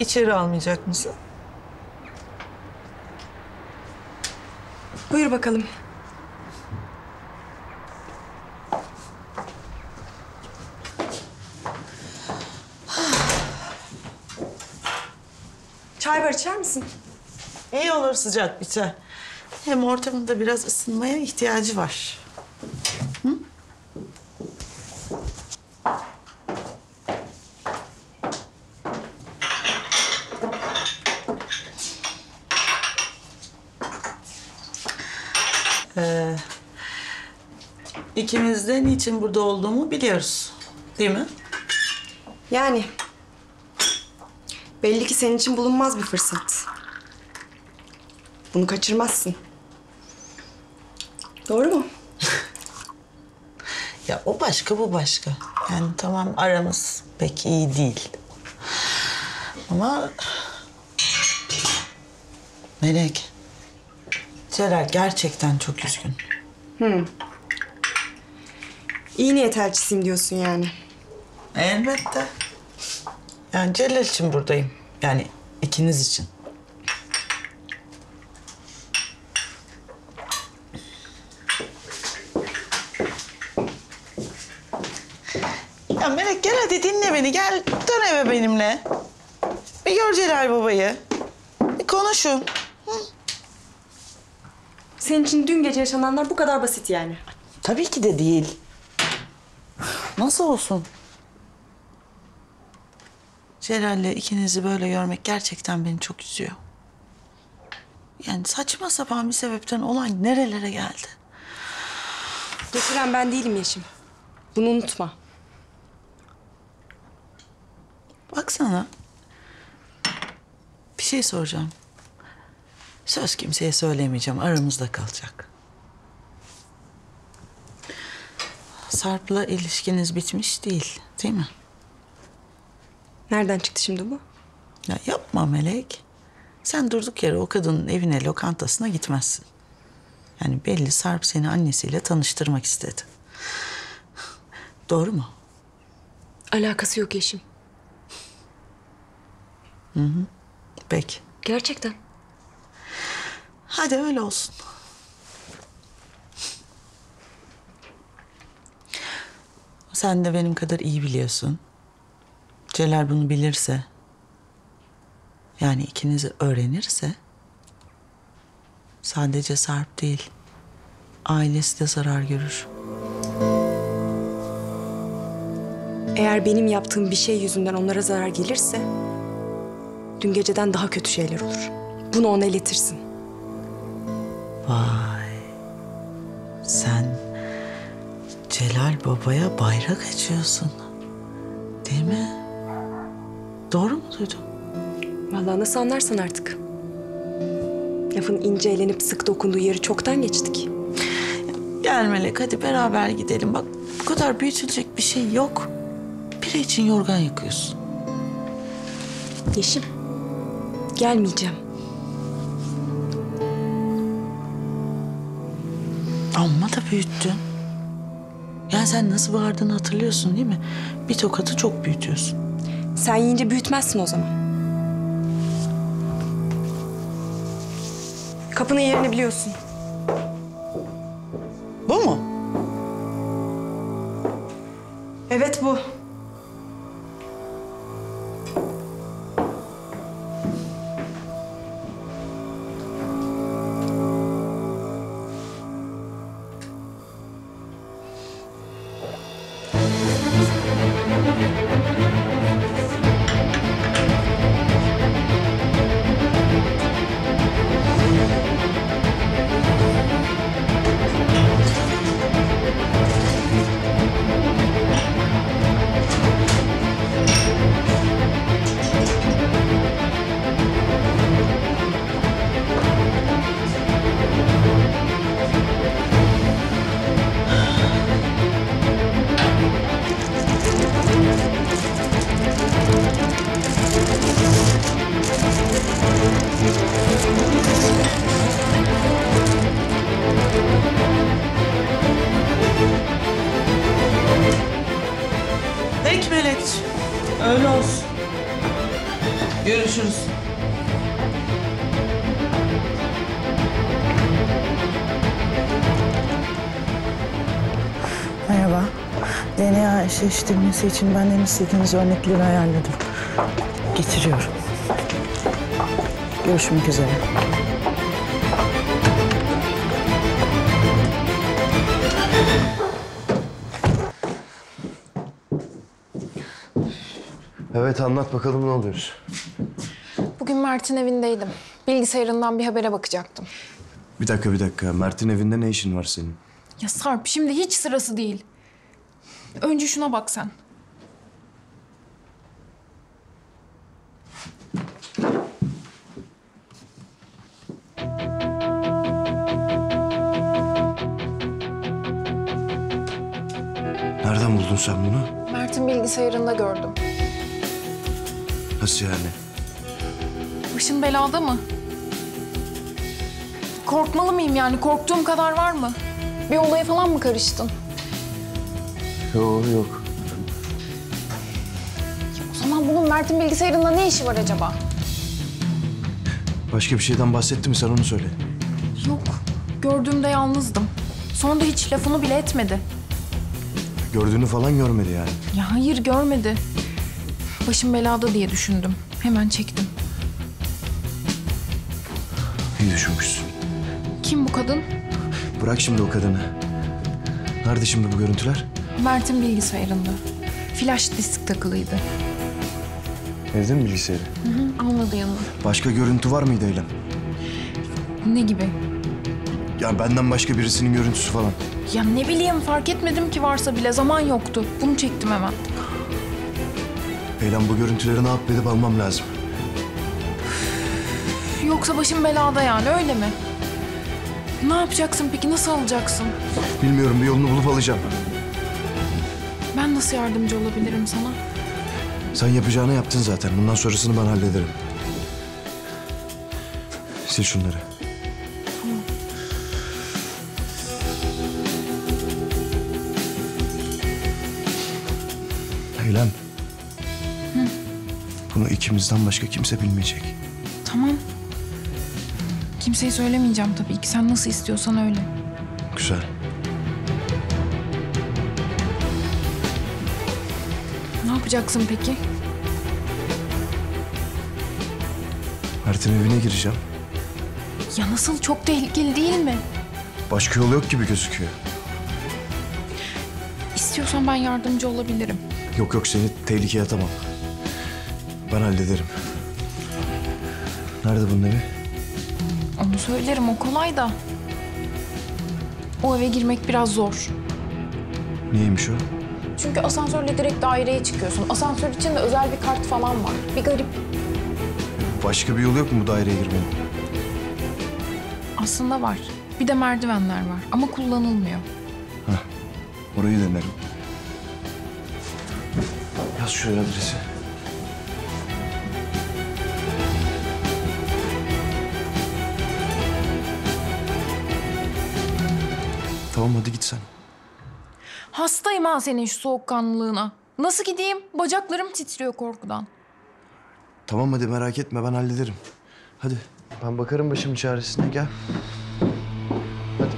İçeri almayacak mısın? Buyur bakalım. Çay var, içer misin? İyi olur sıcak bir çay. Hem ortamında biraz ısınmaya ihtiyacı var. Hı? Ee, ikimiz de niçin burada olduğumu biliyoruz, değil mi? Yani belli ki senin için bulunmaz bir fırsat. Bunu kaçırmazsın. Doğru mu? Ya o başka, bu başka. Yani tamam, aramız pek iyi değil. Ama Melek, Celal gerçekten çok üzgün. Hı. İyi niyet elçisiyim diyorsun yani. Elbette. Yani Celal için buradayım. Yani ikiniz için. Ya Melek, gel hadi dinle beni. Gel dön eve benimle. Bir gör Celal babayı. Bir konuşun. Hı? Senin için dün gece yaşananlar bu kadar basit yani. Tabii ki de değil. Nasıl olsun? Celal'le ikinizi böyle görmek gerçekten beni çok üzüyor. Yani saçma sapan bir sebepten olay nerelere geldi? Getiren ben değilim Yeşim. Bunu unutma. Baksana. Bir şey soracağım. Söz kimseye söylemeyeceğim. Aramızda kalacak. Sarp'la ilişkiniz bitmiş değil, değil mi? Nereden çıktı şimdi bu? Ya yapma Melek. Sen durduk yere o kadının evine, lokantasına gitmezsin. Yani belli Sarp seni annesiyle tanıştırmak istedi. Doğru mu? Alakası yok Yeşim. Hı hı. Peki. Gerçekten. Hadi öyle olsun. Sen de benim kadar iyi biliyorsun. Celal bunu bilirse, yani ikinizi öğrenirse, sadece Sarp değil, ailesi de zarar görür. Eğer benim yaptığım bir şey yüzünden onlara zarar gelirse, dün geceden daha kötü şeyler olur. Bunu ona iletirsin. Vay, sen Celal babaya bayrak açıyorsun, değil mi? Doğru mu duydum? Vallahi nasıl anlarsan artık. Lafın ince elenip sık dokunduğu yeri çoktan geçtik. Gel Melek, hadi beraber gidelim. Bak bu kadar büyütülecek bir şey yok. Biri için yorgan yakıyorsun. Yeşim, gelmeyeceğim. Amma da büyüttün. Yani sen nasıl bağırdığını hatırlıyorsun değil mi? Bir tokatı çok büyütüyorsun. Sen yiyince büyütmezsin o zaman. Kapının yerini biliyorsun. Bu mu? Evet bu. Öyle olsun. Görüşürüz. Merhaba. D N A eşleştirmesi için benden istediğiniz örnekleri ayarladım. Getiriyorum. Görüşmek üzere. Evet, anlat bakalım ne oluyor? Bugün Mert'in evindeydim. Bilgisayarından bir habere bakacaktım. Bir dakika, bir dakika. Mert'in evinde ne işin var senin? Ya Sarp, şimdi hiç sırası değil. Önce şuna bak sen. Nereden buldun sen bunu? Mert'in bilgisayarında gördüm. Nasıl yani? Başın belada mı? Korkmalı mıyım yani? Korktuğum kadar var mı? Bir olaya falan mı karıştın? Yok, yok. Ya o zaman bunun Mert'in bilgisayarında ne işi var acaba? Başka bir şeyden bahsetti mi? Sen onu söyle. Yok. Gördüğümde yalnızdım. Sonra da hiç lafını bile etmedi. Gördüğünü falan görmedi yani. Ya hayır, görmedi. Başım belada diye düşündüm. Hemen çektim. İyi düşünmüşsün. Kim bu kadın? Bırak şimdi o kadını. Nerede şimdi bu görüntüler? Mert'in bilgisayarında. Flash disk takılıydı. Evde mi bilgisayarı? Hı hı, almadı yanına. Başka görüntü var mıydı Eylem? Ne gibi? Ya benden başka birisinin görüntüsü falan. Ya ne bileyim, fark etmedim ki varsa bile. Zaman yoktu. Bunu çektim hemen. Eylem, bu görüntüleri ne yapıp edip almam lazım. Yoksa başım belada yani, öyle mi? Ne yapacaksın peki? Nasıl alacaksın? Bilmiyorum, bir yolunu bulup alacağım. Ben nasıl yardımcı olabilirim sana? Sen yapacağını yaptın zaten. Bundan sonrasını ben hallederim. Sil şunları. Tamam. Eylem. Hı? Bunu ikimizden başka kimse bilmeyecek. Tamam. Kimseye söylemeyeceğim tabii ki. Sen nasıl istiyorsan öyle. Güzel. Ne yapacaksın peki? Mert'in evine gireceğim. Ya nasıl? Çok tehlikeli değil mi? Başka yol yok gibi gözüküyor. İstiyorsan ben yardımcı olabilirim. Yok yok, seni tehlikeye atamam. Ben hallederim. Nerede bunun evi? Onu söylerim, o kolay da. O eve girmek biraz zor. Neymiş o? Çünkü asansörle direkt daireye çıkıyorsun. Asansör için de özel bir kart falan var. Bir garip. Başka bir yolu yok mu bu daireye girmenin? Aslında var. Bir de merdivenler var ama kullanılmıyor. Hah. Orayı denerim. Yaz şuraya adresi. Tamam, hadi git sen. Hastayım ha senin şu soğukkanlılığına. Nasıl gideyim? Bacaklarım titriyor korkudan. Tamam, hadi merak etme, ben hallederim. Hadi ben bakarım başımın çaresine, gel. Hadi.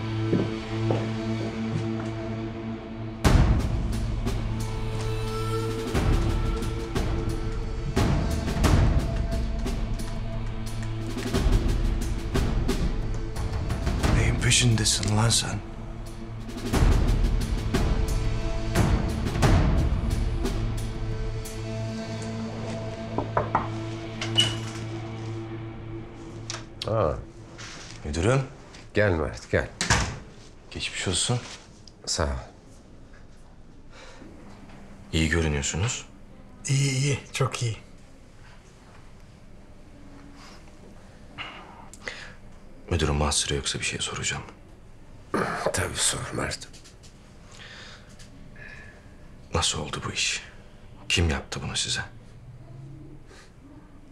Neyin peşindesin lan sen? Ha. Müdürüm. Gel Mert, gel. Geçmiş olsun. Sağ ol. İyi görünüyorsunuz. İyi, iyi. Çok iyi. Müdürüm, mahsuru yoksa bir şey soracağım. Tabii sor Mert. Nasıl oldu bu iş? Kim yaptı bunu size?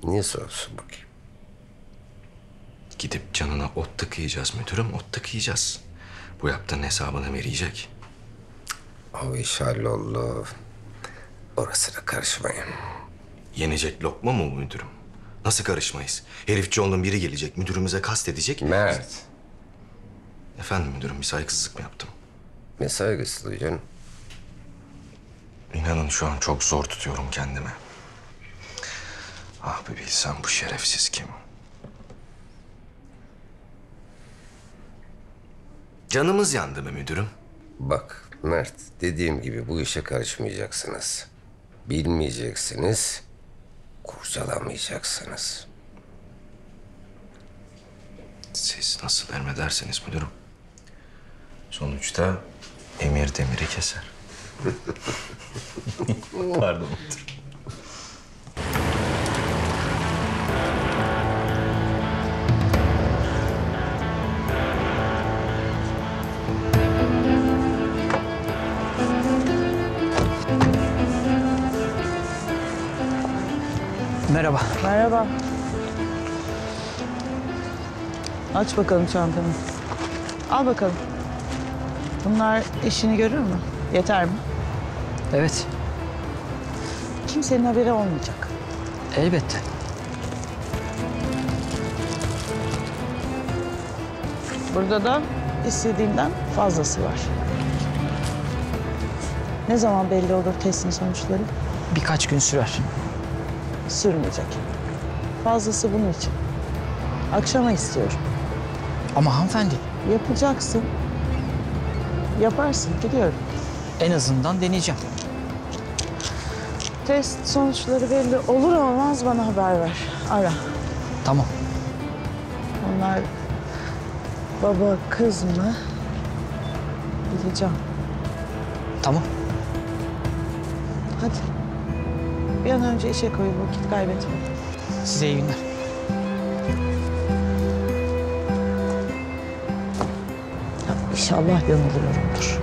Niye sorsun bakayım? Gidip canına ot tıkayacağız müdürüm, ot tıkayacağız. Bu yaptığın hesabını verecek. O iş halloldu. Orasına karışmayın. Yenecek lokma mı müdürüm? Nasıl karışmayız? Herifçioğlu'nun biri gelecek, müdürümüze kast edecek. Mert. Efendim müdürüm, bir saygısızlık mı yaptım? Ne saygısızlığı canım? İnanın şu an çok zor tutuyorum kendimi. Ah be, bilsem bu şerefsiz kim. Canımız yandı mı müdürüm? Bak Mert, dediğim gibi bu işe karışmayacaksınız. Bilmeyeceksiniz, kurcalamayacaksınız. Siz nasıl emrederseniz müdürüm. Sonuçta emir demiri keser. Pardon müdürüm. Merhaba. Merhaba. Aç bakalım çantanı. Al bakalım. Bunlar işini görür mü? Yeter mi? Evet. Kimsenin haberi olmayacak. Elbette. Burada da istediğimden fazlası var. Ne zaman belli olur testin sonuçları? Birkaç gün sürer. Sürmeyecek. Fazlası bunun için. Akşama istiyorum. Ama hanımefendi. Yapacaksın. Yaparsın, biliyorum. En azından deneyeceğim. Test sonuçları belli olur olmaz bana haber ver. Ara. Tamam. Onlar baba kız mı? Bileceğim. Tamam. Hadi. Bir an önce işe koyup vakit kaybetme. Size iyi günler. Ya inşallah yanılıyorumdur.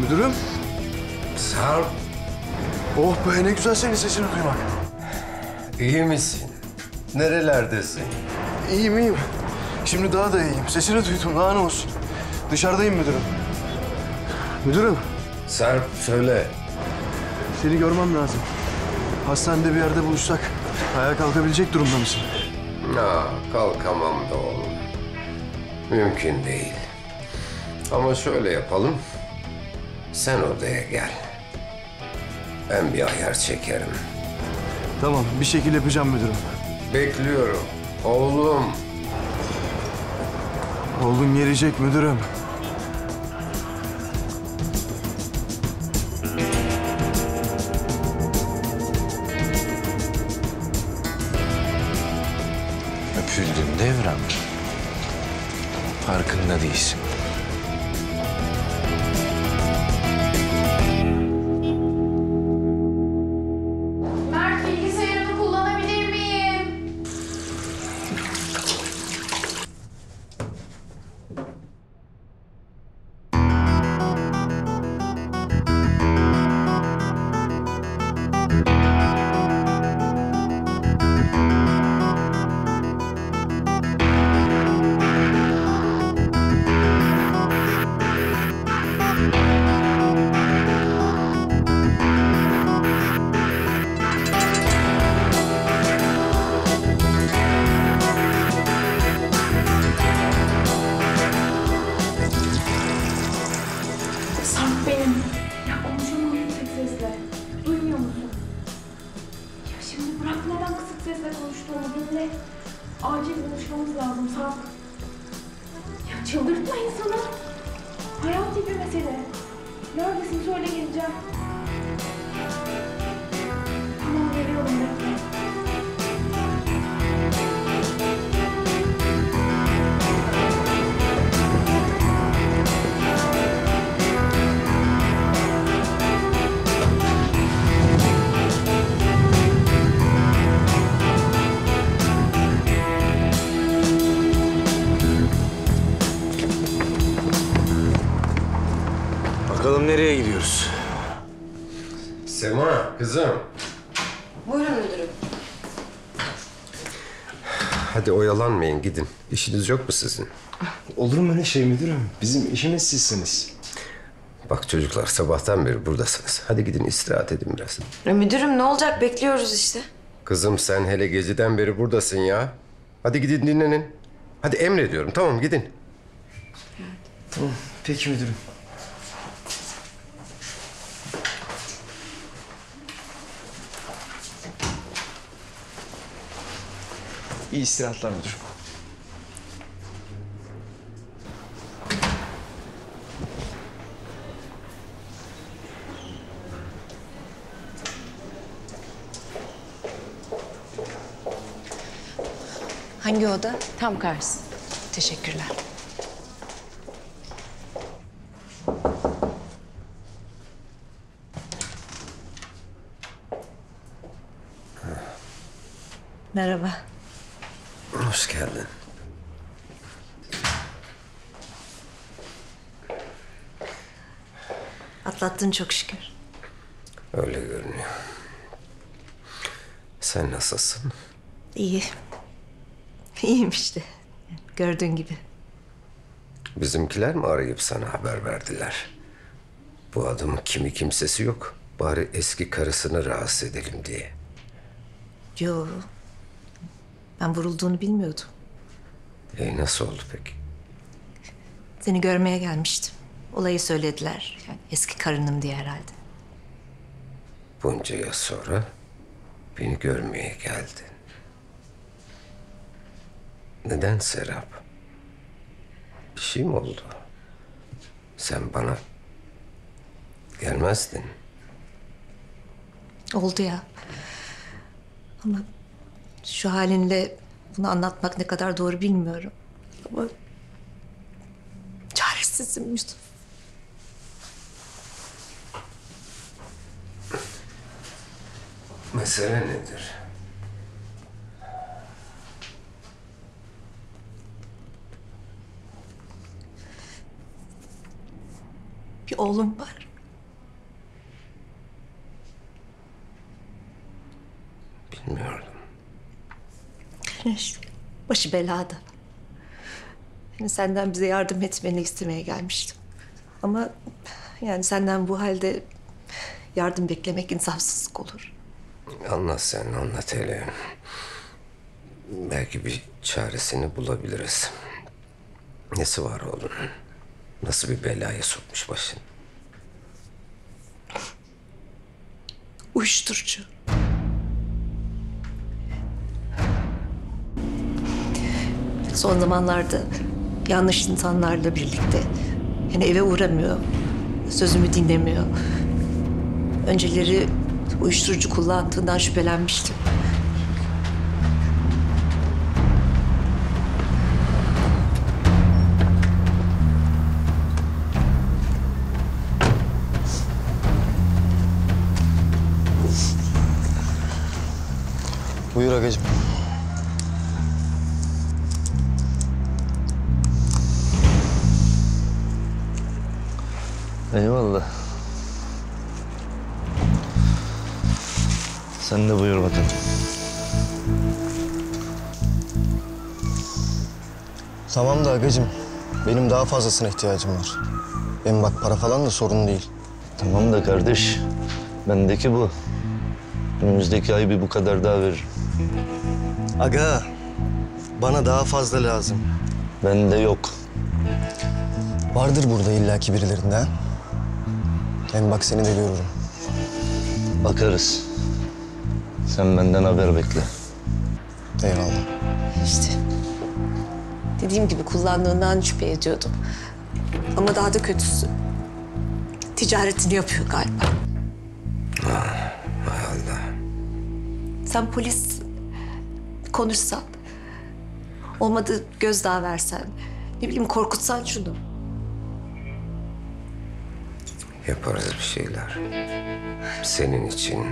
Müdürüm. Sarp. Oh be, ne güzel senin sesini duymak. İyi misin? Nerelerdesin? İyiyim, iyiyim. Şimdi daha da iyiyim. Sesini duydum, daha ne olsun. Dışarıdayım müdürüm. Müdürüm. Sarp, söyle. Seni görmem lazım. Hastanede bir yerde buluşsak, ayağa kalkabilecek durumda mısın? Ya, kalkamam da oğlum. Mümkün değil. Ama şöyle yapalım. Sen odaya gel. Ben bir ayar çekerim. Tamam, bir şekilde yapacağım müdürüm. Bekliyorum. Oğlum. Oğlum gelecek müdürüm. Öpüldün Devrem. Farkında değilsin. Nereye gidiyoruz? Sema, kızım. Buyurun müdürüm. Hadi oyalanmayın, gidin. İşiniz yok mu sizin? Olur mu öyle şey müdürüm? Bizim işimiz sizsiniz. Bak çocuklar, sabahtan beri buradasınız. Hadi gidin, istirahat edin biraz. Ya müdürüm, ne olacak? Bekliyoruz işte. Kızım, sen hele geceden beri buradasın ya. Hadi gidin, dinlenin. Hadi emrediyorum, tamam gidin. Evet. Tamam, peki müdürüm. İyi istirahatlar müdürüm. Hangi oda? Tam karşı. Teşekkürler. Merhaba. Hoş geldin. Atlattın çok şükür. Öyle görünüyor. Sen nasılsın? İyi. İyiyim işte. Gördüğün gibi. Bizimkiler mi arayıp sana haber verdiler? Bu adamın kimi kimsesi yok. Bari eski karısını rahatsız edelim diye. Yo. Ben vurulduğunu bilmiyordum. E nasıl oldu peki? Seni görmeye gelmiştim. Olayı söylediler. Yani eski karınım diye herhalde. Bunca yıl sonra beni görmeye geldin. Neden Serap? Bir şey mi oldu? Sen bana gelmezdin. Oldu ya. Ama şu halinle bunu anlatmak ne kadar doğru bilmiyorum. Ama çaresizim Yusuf. Mesele nedir? Bir oğlum var. Bilmiyordum. Güneş başı belada. Yani senden bize yardım etmeni istemeye gelmiştim. Ama yani senden bu halde yardım beklemek insafsızlık olur. Anlat sen, anlat hele. Belki bir çaresini bulabiliriz. Nesi var oğlum? Nasıl bir belaya sokmuş başını? Uyuşturucu. Son zamanlarda yanlış insanlarla birlikte. Yani eve uğramıyor, sözümü dinlemiyor. Önceleri uyuşturucu kullandığından şüphelenmiştim. Buyur ağacığım. Eyvallah. Sen de buyur bakalım. Tamam da ağacığım, benim daha fazlasına ihtiyacım var. Benim bak para falan da sorun değil. Tamam da kardeş, bendeki bu. Önümüzdeki ay bir bu kadar daha veririm. Aga, bana daha fazla lazım. Bende yok. Vardır burada illaki birilerinde. Hem bak seni de görürüm. Bakarız. Sen benden haber bekle. Eyvallah. İşte dediğim gibi kullandığından şüphe ediyordum. Ama daha da kötüsü. Ticaretini yapıyor galiba. Ah, hay Allah. Sen polis konuşsan, olmadı gözdağı versen, ne bileyim korkutsan şunu. Yaparız bir şeyler. Senin için,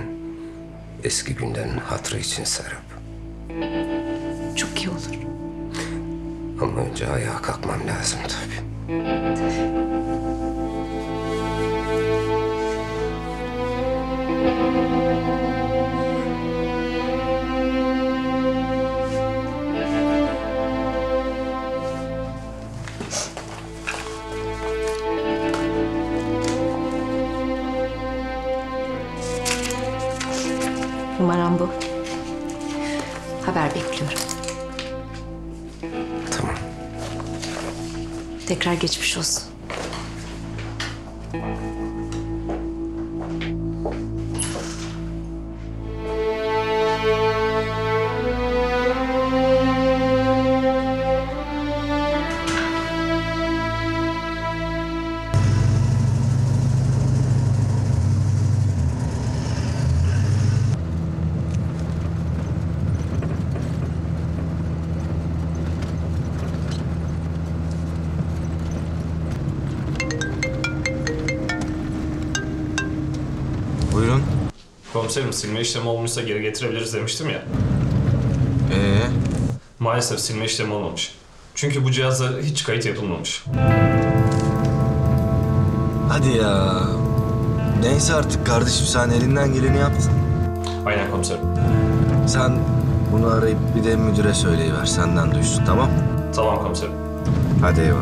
eski günden hatırı için Serap. Çok iyi olur. Ama önce ayağa kalkmam lazım tabii. Numaram bu. Haber bekliyorum. Tamam. Tekrar geçmiş olsun. Komiserim, silme işlemi olmuşsa geri getirebiliriz demiştim ya. Ee? Maalesef silme işlemi olmamış. Çünkü bu cihaza hiç kayıt yapılmamış. Hadi ya. Neyse artık kardeşim, sen elinden geleni yaptın. Aynen komiserim. Sen bunu arayıp bir de müdüre söyleyiver. Senden duysun, tamam mı? Tamam komiserim. Hadi eyvallah.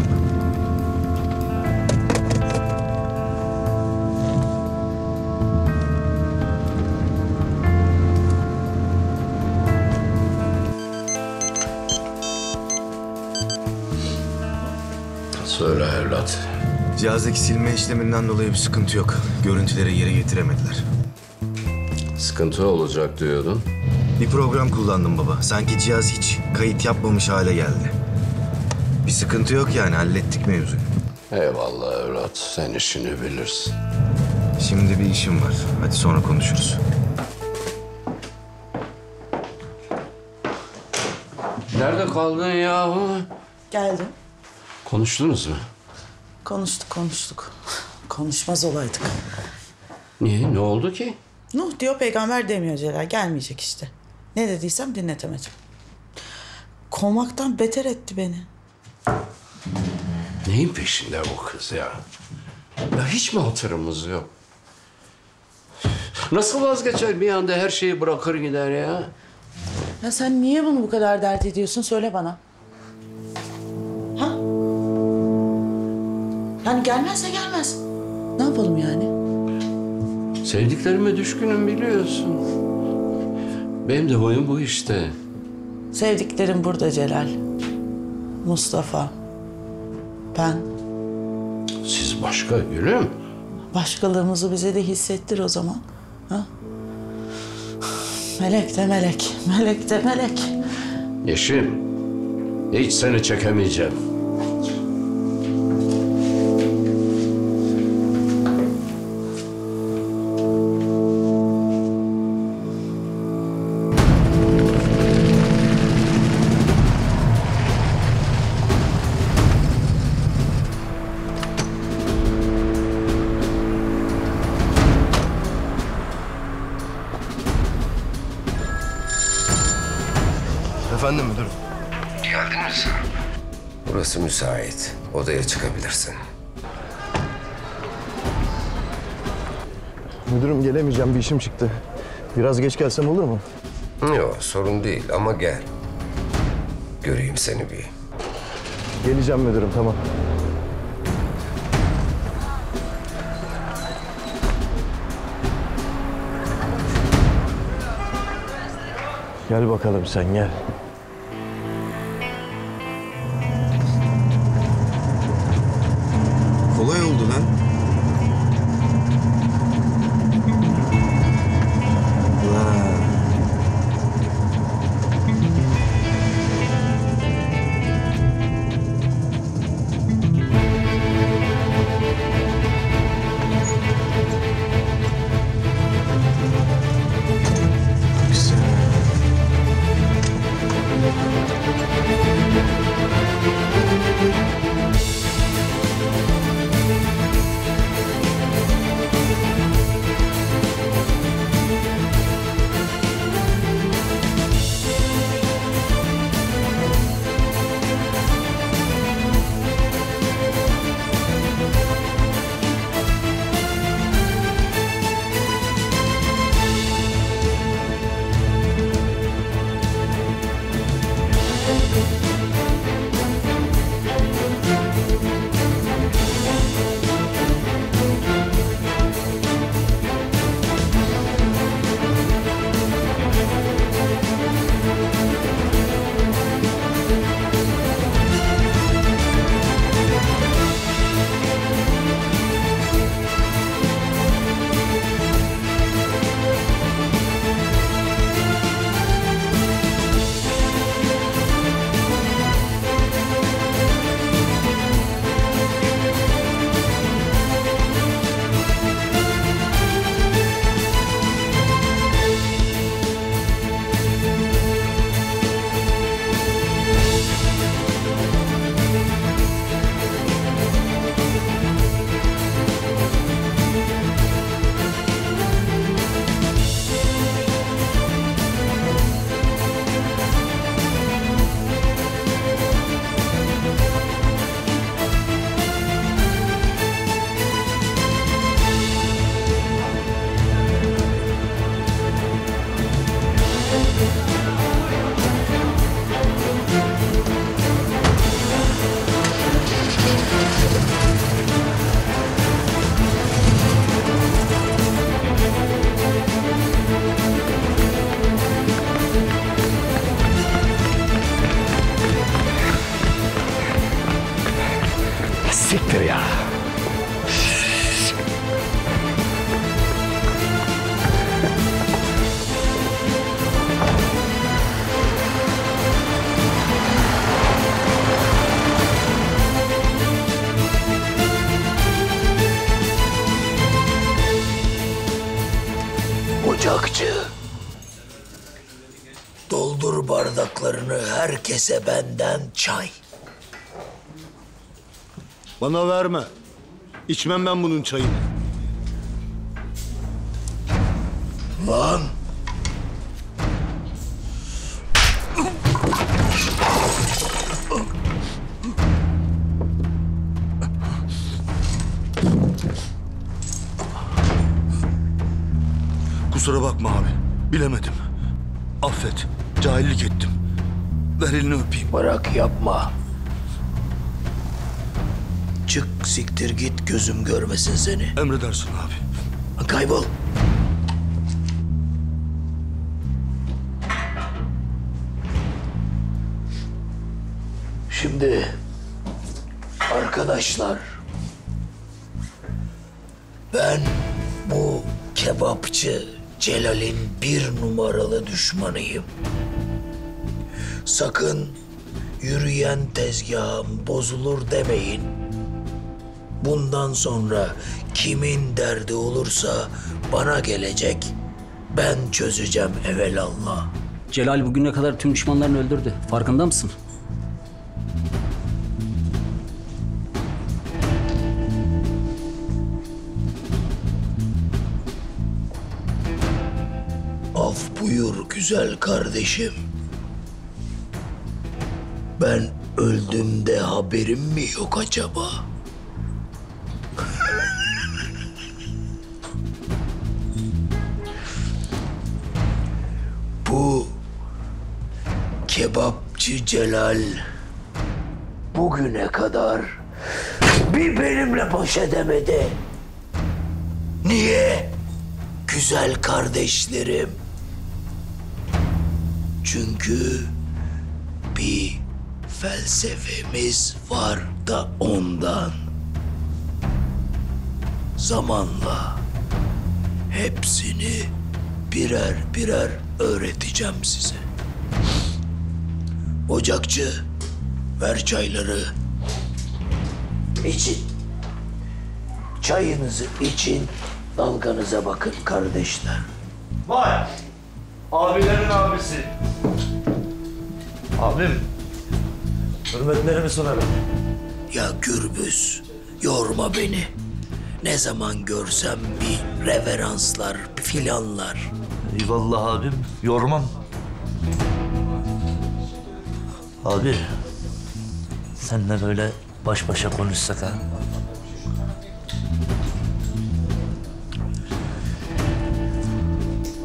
Söyle evlat. Cihazdaki silme işleminden dolayı bir sıkıntı yok. Görüntüleri geri getiremediler. Sıkıntı olacak diyordun. Bir program kullandım baba. Sanki cihaz hiç kayıt yapmamış hale geldi. Bir sıkıntı yok yani. Hallettik mevzuyu. Eyvallah evlat. Sen işini bilirsin. Şimdi bir işim var. Hadi sonra konuşuruz. Nerede kaldın yahu? Geldim. Konuştunuz mu? Konuştuk, konuştuk. Konuşmaz olaydık. Niye? Ne oldu ki? Nuh diyor, peygamber demiyor Celal. Gelmeyecek işte. Ne dediysem dinletemedim. Kovmaktan beter etti beni. Neyin peşinde bu kız ya? Ya hiç mi hatırımız yok? Nasıl vazgeçer bir anda, her şeyi bırakır gider ya? Ya sen niye bunu bu kadar dert ediyorsun? Söyle bana. Ha? Yani gelmezse gelmez. Ne yapalım yani? Sevdiklerime düşkünüm biliyorsun. Benim de huyum bu işte. Sevdiklerim burada Celal. Mustafa. Ben. Siz başka gülüm. Başkalığımızı bize de hissettir o zaman. Ha? Melek de melek. Melek de melek. Yeşim. Hiç seni çekemeyeceğim. Müsait. Odaya çıkabilirsin. Müdürüm gelemeyeceğim. Bir işim çıktı. Biraz geç gelsem olur mu? Yok sorun değil ama gel. Göreyim seni bir. Geleceğim müdürüm tamam. Gel bakalım sen gel. Kolay oldu lan. Ulan. Güzel. Doldur bardaklarını, herkese benden çay. Bana verme. İçmem ben bunun çayını. Lan! Kusura bakma abi. Bilemedim. Affet. Cahillik ettim. Ver elini öpeyim. Bırak, yapma. Çık, siktir git, gözüm görmesin seni. Emredersin abi. Kaybol. Şimdi arkadaşlar, ben bu kebapçı Celal'in bir numaralı düşmanıyım. Sakın yürüyen tezgahım bozulur demeyin. Bundan sonra kimin derdi olursa bana gelecek. Ben çözeceğim evelallah. Celal bugüne kadar tüm düşmanlarını öldürdü. Farkında mısın? Af buyur güzel kardeşim. Ben öldüm de haberim mi yok acaba? Bu kebapçı Celal bugüne kadar bir benimle baş edemedi. Niye? Güzel kardeşlerim. Çünkü bir felsefemiz var da ondan. Zamanla hepsini birer birer öğreteceğim size. Ocakçı, ver çayları. İçin. Çayınızı için, dalganıza bakın kardeşler. Vay! Abilerin abisi. Abim, hürmetlerimi sunarım. Ya Gürbüz, yorma beni. Ne zaman görsem bir reveranslar, filanlar. Eyvallah abim, yormam. Abi, seninle böyle baş başa konuşsak ha?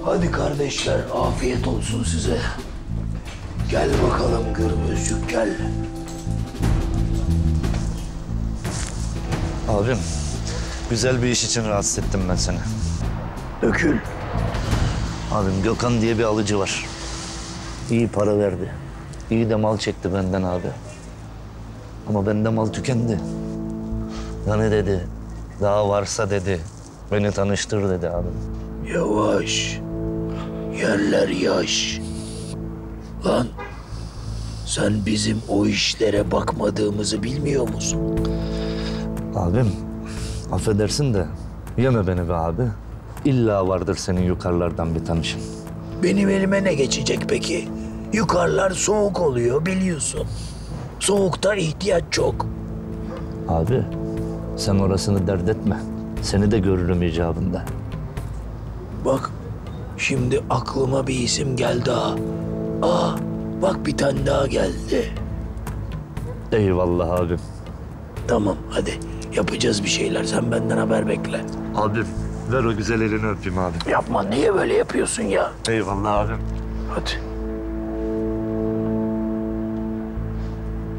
Hadi kardeşler, afiyet olsun size. Gel bakalım Gürbüzcük, gel. Abim, güzel bir iş için rahatsız ettim ben seni. Dökül. Abim, Gökhan diye bir alıcı var. İyi para verdi. İyi de mal çekti benden abi. Ama bende mal tükendi. Yani dedi, daha varsa dedi, beni tanıştır dedi abim. Yavaş, yerler yaş. Lan, sen bizim o işlere bakmadığımızı bilmiyor musun? Abim, affedersin de yeme beni be abi. İlla vardır senin yukarılardan bir tanışın. Benim elime ne geçecek peki? Yukarılar soğuk oluyor biliyorsun. Soğukta ihtiyaç çok. Abi, sen orasını dert etme. Seni de görürüm icabında. Bak, şimdi aklıma bir isim geldi ha. Aa, bak bir tane daha geldi. Eyvallah abim. Tamam, hadi. Yapacağız bir şeyler. Sen benden haber bekle. Abim, ver o güzel elini öpeyim abi. Yapma, niye böyle yapıyorsun ya? Eyvallah abim. Hadi.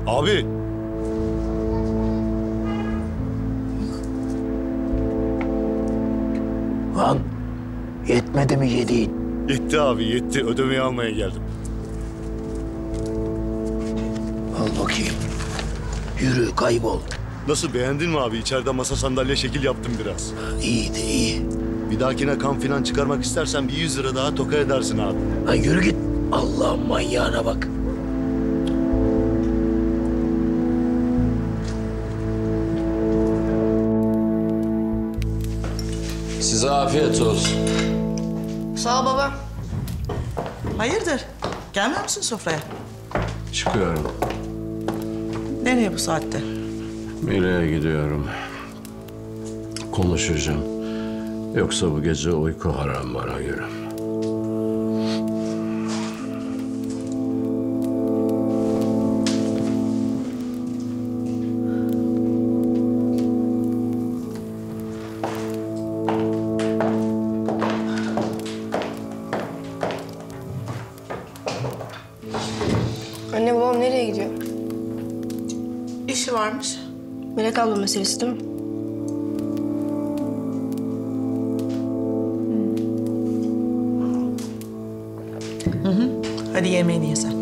Abi! Lan, yetmedi mi yediğin? Yetti abi, yetti. Ödemeyi almaya geldim. Al bakayım. Yürü, kaybol. Nasıl, beğendin mi abi? İçeride masa sandalye şekil yaptım biraz. İyiydi, iyi. Bir dahakine kan filan çıkarmak istersen bir yüz lira daha toka edersin abi. Ha, yürü git. Allah'ım, manyağına bak. Size afiyet olsun. Sağ ol baba. Hayırdır? Gelmiyor musun sofraya? Çıkıyorum. Nereye bu saatte? Melek'e gidiyorum. Konuşacağım. Yoksa bu gece uyku haram bana göre. Anne, babam nereye gidiyor? İşi varmış. Melek abla meselesi değil mi? Hı hı. Hadi yemeğini ye sen.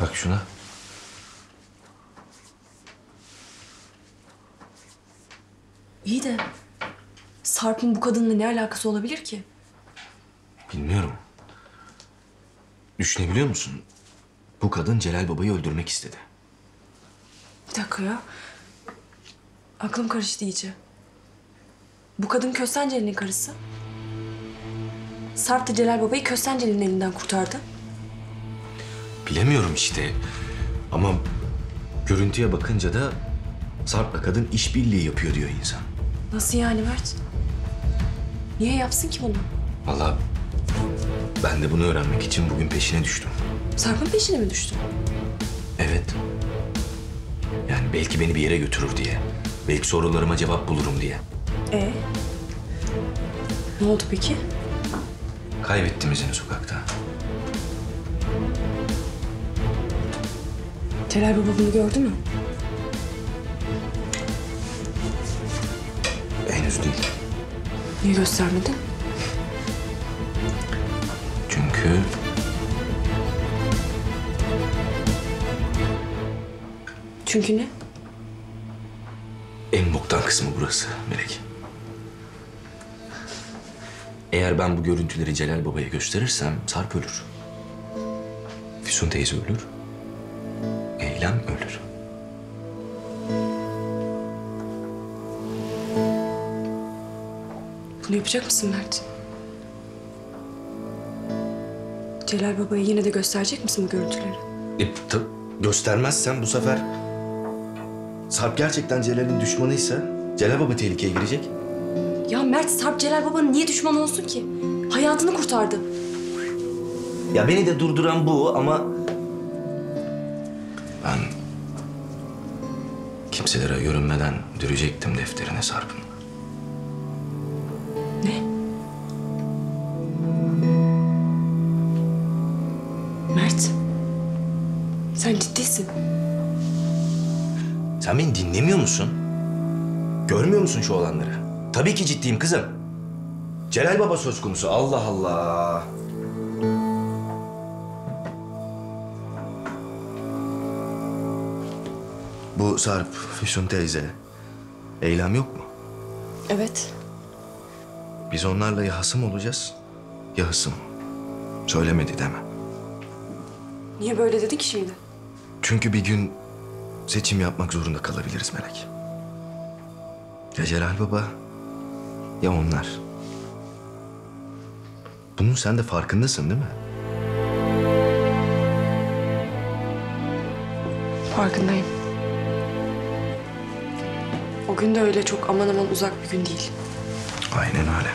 Bak şuna. İyi de Sarp'ın bu kadınla ne alakası olabilir ki? Bilmiyorum. Düşünebiliyor musun? Bu kadın Celal Baba'yı öldürmek istedi. Bir dakika ya. Aklım karıştı iyice. Bu kadın Köstencel'in karısı. Sarp da Celal Baba'yı Köstencel'in elinden kurtardı. Bilemiyorum işte. Ama görüntüye bakınca da Sarp'la kadın işbirliği yapıyor diyor insan. Nasıl yani Mert? Niye yapsın ki bunu? Vallahi ben de bunu öğrenmek için bugün peşine düştüm. Sarp'ın peşine mi düştün? Evet. Yani belki beni bir yere götürür diye. Belki sorularıma cevap bulurum diye. Ee? Ne oldu peki? Kaybettim izini sokakta. Celal Baba bunu gördü mü? Henüz değil. Niye göstermedin? Çünkü... Çünkü ne? En boktan kısmı burası Melek. Eğer ben bu görüntüleri Celal Baba'ya gösterirsem Sarp ölür. Füsun teyze ölür. Eylem ölür. Bunu yapacak mısın Mert? Celal Baba'ya yine de gösterecek misin bu görüntüleri? E, tabii göstermezsen bu sefer... Sarp gerçekten Celal'in düşmanıysa Celal Baba tehlikeye girecek. Ya Mert, Sarp Celal Baba'nın niye düşmanı olsun ki? Hayatını kurtardı. Ya beni de durduran bu ama... Ben... Kimselere görünmeden dürecektim defterine Sarp'ın. Ne? Mert, sen ciddisin. Sen beni dinlemiyor musun? Görmüyor musun şu olanları? Tabii ki ciddiyim kızım. Celal Baba söz konusu. Allah Allah. Bu Sarp, Füsun teyze, Eylem yok mu? Evet. Biz onlarla ya hasım olacağız, ya hısım. Söylemedi deme. Niye böyle dedi ki şimdi? Çünkü bir gün... Seçim yapmak zorunda kalabiliriz Melek. Ya Celal Baba, ya onlar. Bunun sen de farkındasın değil mi? Farkındayım. O gün de öyle çok aman aman uzak bir gün değil. Aynen öyle.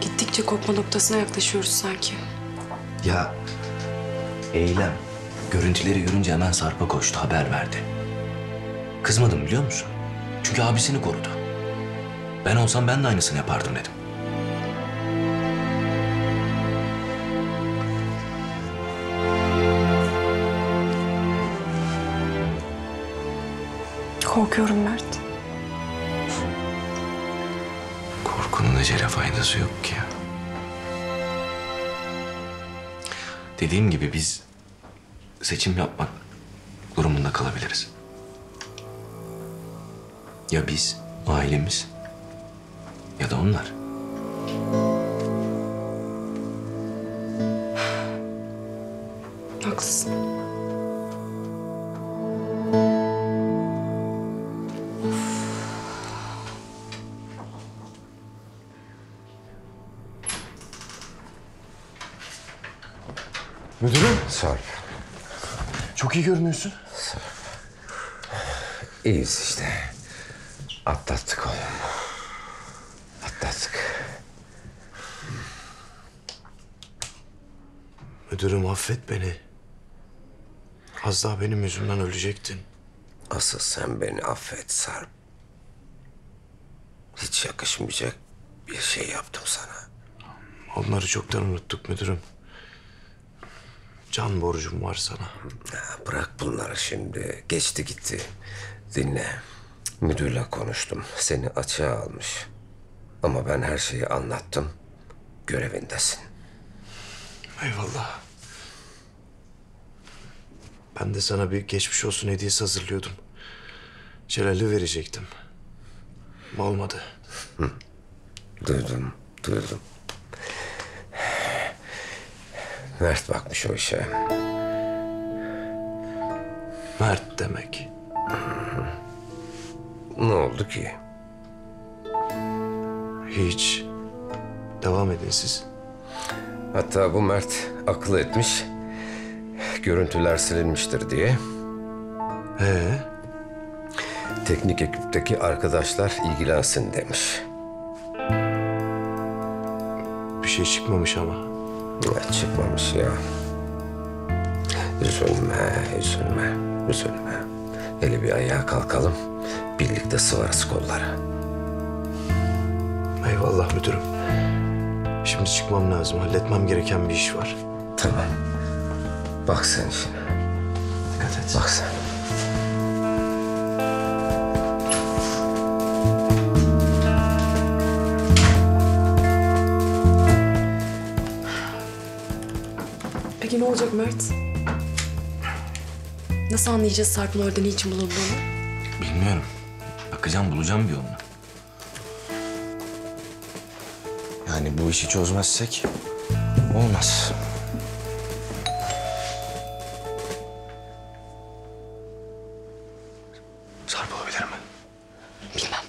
Gittikçe kopma noktasına yaklaşıyoruz sanki. Ya Eylem görüntüleri görünce hemen Sarp'a koştu, haber verdi. Kızmadım biliyor musun? Çünkü abisini korudu. Ben olsam ben de aynısını yapardım dedim. Korkuyorum Mert. Korkunun acele faydası yok ki. Dediğim gibi biz... Seçim yapmak durumunda kalabiliriz. Ya biz, ailemiz ya da onlar. Haklısın. Of. Müdürüm. Sarp. Çok iyi görünüyorsun. Sarp. İyiyiz işte. Atlattık oğlum. Atlattık. Müdürüm affet beni. Az daha benim yüzümden ölecektin. Asıl sen beni affet Sarp. Hiç yakışmayacak bir şey yaptım sana. Onları çoktan unuttuk müdürüm. Can borcum var sana. Bırak bunları şimdi. Geçti gitti. Dinle. Müdürle konuştum. Seni açığa almış. Ama ben her şeyi anlattım. Görevindesin. Eyvallah. Ben de sana bir geçmiş olsun hediyesi hazırlıyordum. Celal'i verecektim. Ama olmadı. Hı. Duydum, duydum. Mert bakmış o işe. Mert demek. Hı. Ne oldu ki? Hiç. Devam edin siz. Hatta bu Mert akıl etmiş. Görüntüler silinmiştir diye. Ee? Teknik ekipteki arkadaşlar ilgilensin demiş. Bir şey çıkmamış ama. Ya çıkmamış ya. Üzülme, üzülme, üzülme. Eli bir ayağa kalkalım. Birlikte sıvarız kolları. Eyvallah müdürüm. Şimdi çıkmam lazım. Halletmem gereken bir iş var. Tamam. Bak sen işine. Dikkat et. Bak sen. Peki ne olacak Mert? Nasıl anlayacağız Sarp'ın orada niçin bulunduğunu? Bilmiyorum. Bakacağım, bulacağım bir yolunu. Yani bu işi çözmezsek olmaz. Sarp olabilir mi? Bilmem.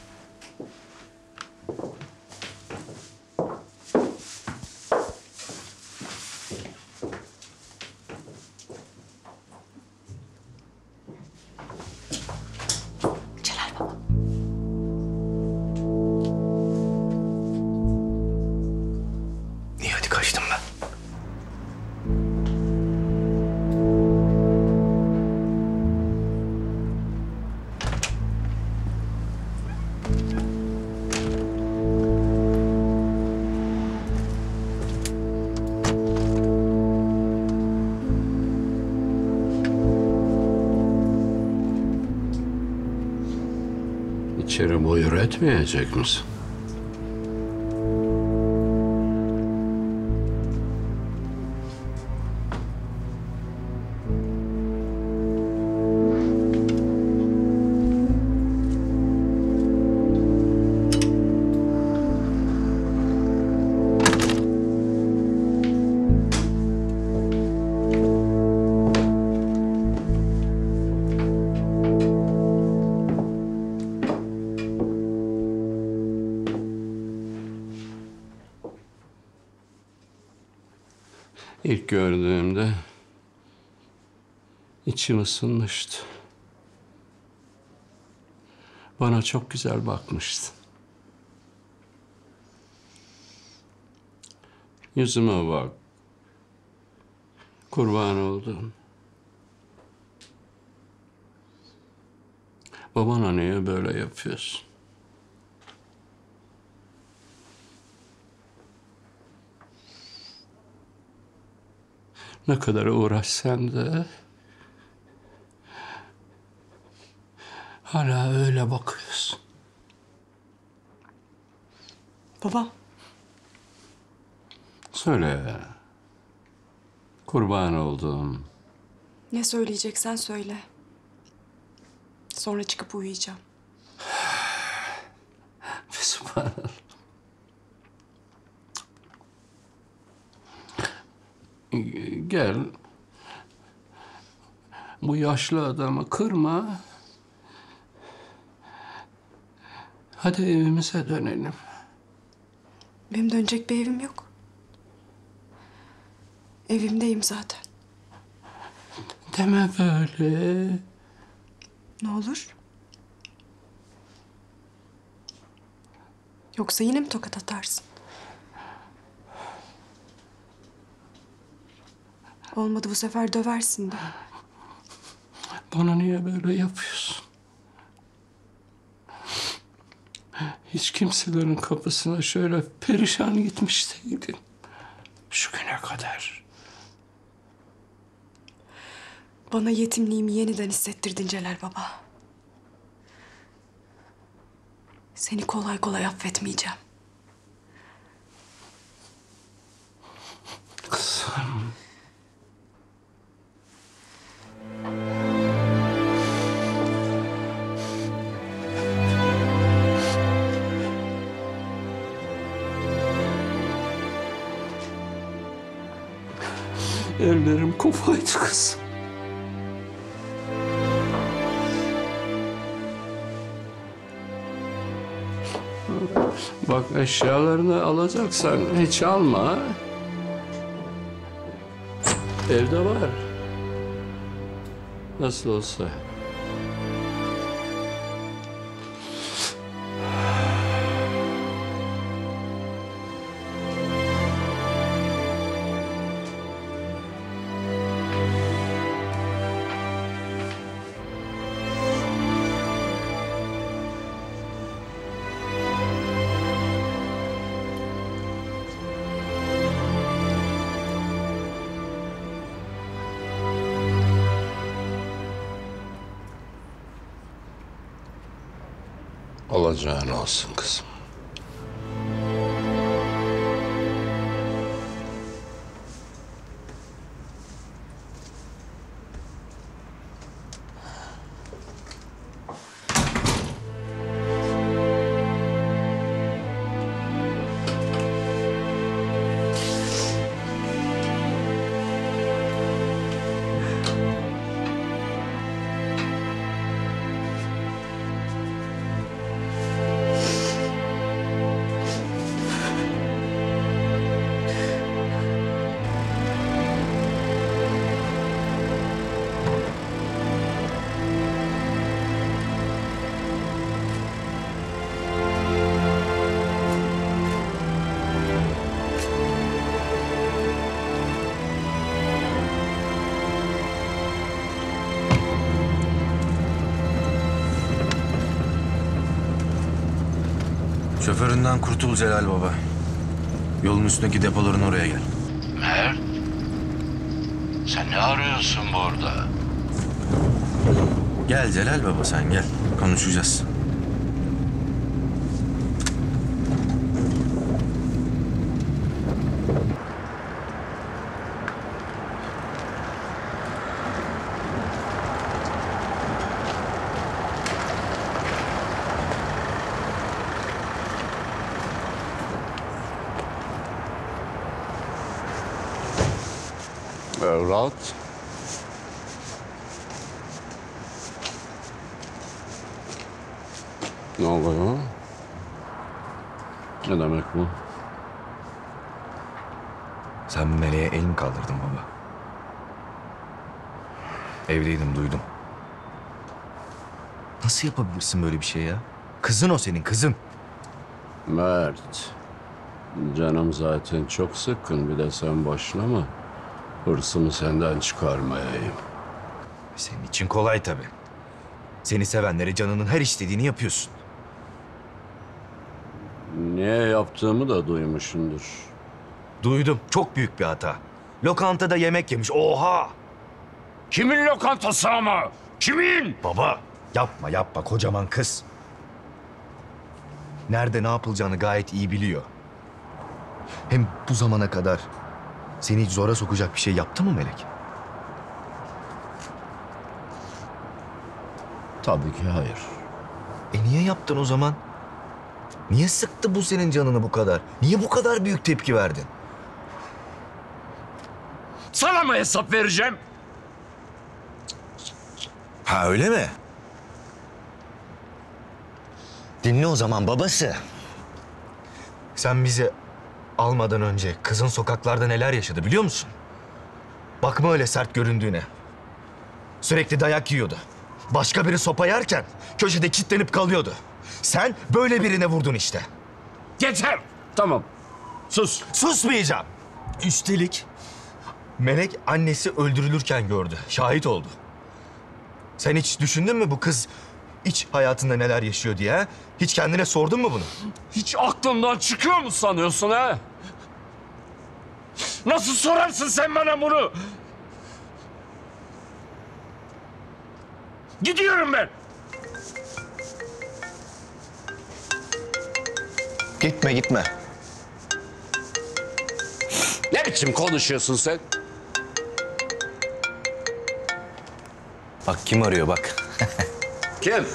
Celal Baba. Kaçtım ben. İçeri buyur etmeyecek misin? İlk gördüğümde içim ısınmıştı. Bana çok güzel bakmıştın. Yüzüme bak. Kurban oldum. Babana niye böyle yapıyorsun? Ne kadar uğraşsan da hala öyle bakıyorsun. Baba. Söyle. Kurban oldum. Ne söyleyeceksen söyle. Sonra çıkıp uyuyacağım. Bismillah. Gel, bu yaşlı adamı kırma, hadi evimize dönelim. Benim dönecek bir evim yok. Evimdeyim zaten. Deme böyle. Ne olur? Yoksa yine mi tokat atarsın? Olmadı bu sefer döversin de. Bana niye böyle yapıyorsun? Hiç kimselerin kapısına şöyle perişan gitmiş değildin. Şu güne kadar. Bana yetimliğimi yeniden hissettirdin Celal Baba. Seni kolay kolay affetmeyeceğim. Kızım. Ellerim kopaydı kızım. Bak eşyalarını alacaksan hiç alma. Evde var. Nasıl olsa. Olacağın olsun kızım. Şoföründen kurtul Celal Baba. Yolun üstündeki depoların oraya gel. Mert, sen ne arıyorsun burada? Gel Celal Baba sen gel. Konuşacağız. Rahat. Ne oluyor? Ne demek bu? Sen Melek'e el mi kaldırdın baba? Evliydim, duydum. Nasıl yapabilirsin böyle bir şey ya? Kızın o senin, kızın. Mert, canım zaten çok sıkkın. Bir de sen boşuna mı? Hırsımı senden çıkarmayayım. Senin için kolay tabii. Seni sevenlere canının her istediğini yapıyorsun. Niye yaptığımı da duymuşsundur. Duydum. Çok büyük bir hata. Lokantada yemek yemiş. Oha! Kimin lokantası ama? Kimin? Baba, yapma yapma. Kocaman kız. Nerede ne yapılacağını gayet iyi biliyor. Hem bu zamana kadar... Seni hiç zora sokacak bir şey yaptı mı Melek? Tabii ki hayır. E niye yaptın o zaman? Niye sıktı bu senin canını bu kadar? Niye bu kadar büyük tepki verdin? Sana mı hesap vereceğim? Ha öyle mi? Dinle o zaman babası. Sen bize... Almadan önce kızın sokaklarda neler yaşadı biliyor musun? Bakma öyle sert göründüğüne. Sürekli dayak yiyordu. Başka biri sopa yerken köşede kilitlenip kalıyordu. Sen böyle birine vurdun işte. Geçer. Tamam. Sus. Susmayacağım. Üstelik Melek annesi öldürülürken gördü. Şahit oldu. Sen hiç düşündün mü bu kız iç hayatında neler yaşıyor diye? Hiç kendine sordun mu bunu? Hiç aklından çıkıyor mu sanıyorsun ha? Nasıl sorarsın sen bana bunu? Gidiyorum ben. Gitme gitme. Ne biçim konuşuyorsun sen? Bak kim arıyor bak. Kim?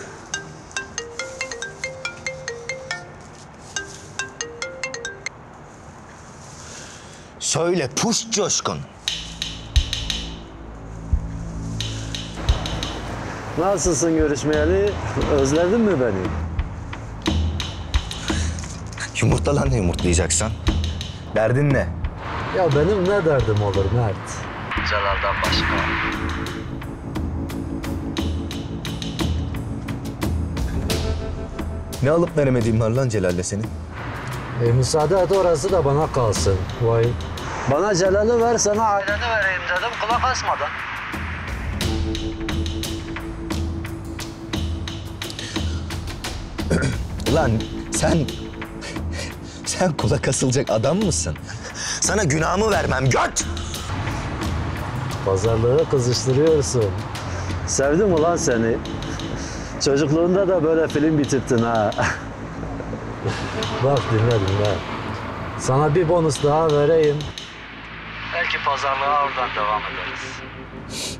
Söyle puş Coşkun. Nasılsın görüşmeyeli? Özledin mi beni? Yumurta lan ne yumurtlayacaksan? Derdin ne? Ya benim ne derdim olur Mert? Celal'dan başka. Ne alıp veremediğim var lan Celal'le senin? E, müsaade et orası da bana kalsın. Vay. Bana Celal'i ver sana aileni vereyim dedim kulak asmadan. Lan sen... Sen kulak asılacak adam mısın? Sana günahımı vermem göt! Pazarlığı kızıştırıyorsun. Sevdim ulan seni. Çocukluğunda da böyle film bitirttin ha. Bak dinle dinle. Sana bir bonus daha vereyim. Belki pazarlığa oradan devam ederiz.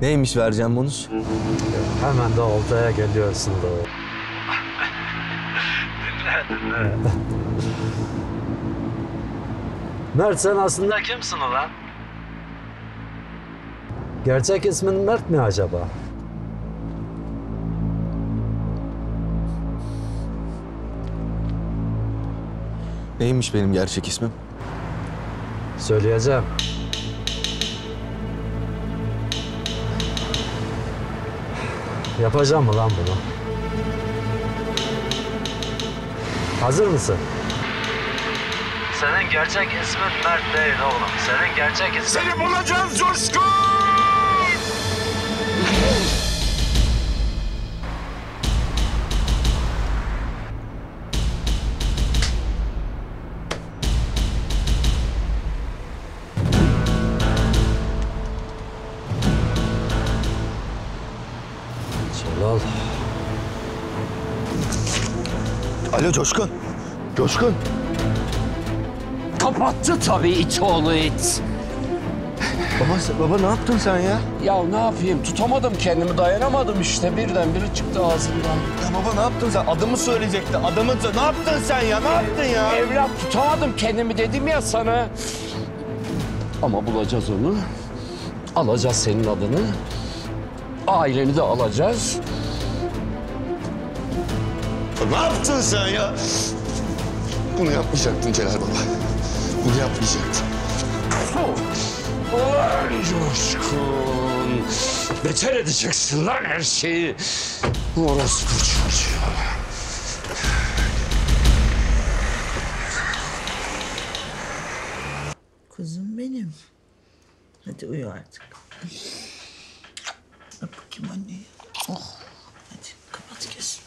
Neymiş vereceğim bonus? Hemen de oltaya geliyorsun da. Mert sen aslında kimsin ulan? Gerçek ismin Mert mi acaba? Neymiş benim gerçek ismim? Söyleyeceğim. Yapacağım mı lan bunu? Hazır mısın? Senin gerçek ismin Mert değil oğlum. Senin gerçek ismin... Seni bulacağız Coşkun! Celal. Alo Coşkun. Coşkun. Kapattı tabii iç oğlu it. Baba, baba ne yaptın sen ya? Ya ne yapayım? Tutamadım kendimi, dayanamadım işte. Birdenbire çıktı ağzımdan. Ya baba ne yaptın sen? Adımı söyleyecekti, adımı... Ne yaptın sen ya? Ne yaptın ya? Evlat tutamadım kendimi dedim ya sana. Ama bulacağız onu. Alacağız senin adını. Aileni de alacağız. Ne yaptın sen ya? Bunu yapmayacaktın Celal Baba. Bunu yapmayacaktın. Ulan Coşkun. Beter edeceksin lan her şeyi. Orospu çocuğu. Kuzum benim. Hadi uyu artık. Öp bakayım anneyi. Oh. Hadi kapat gözünü.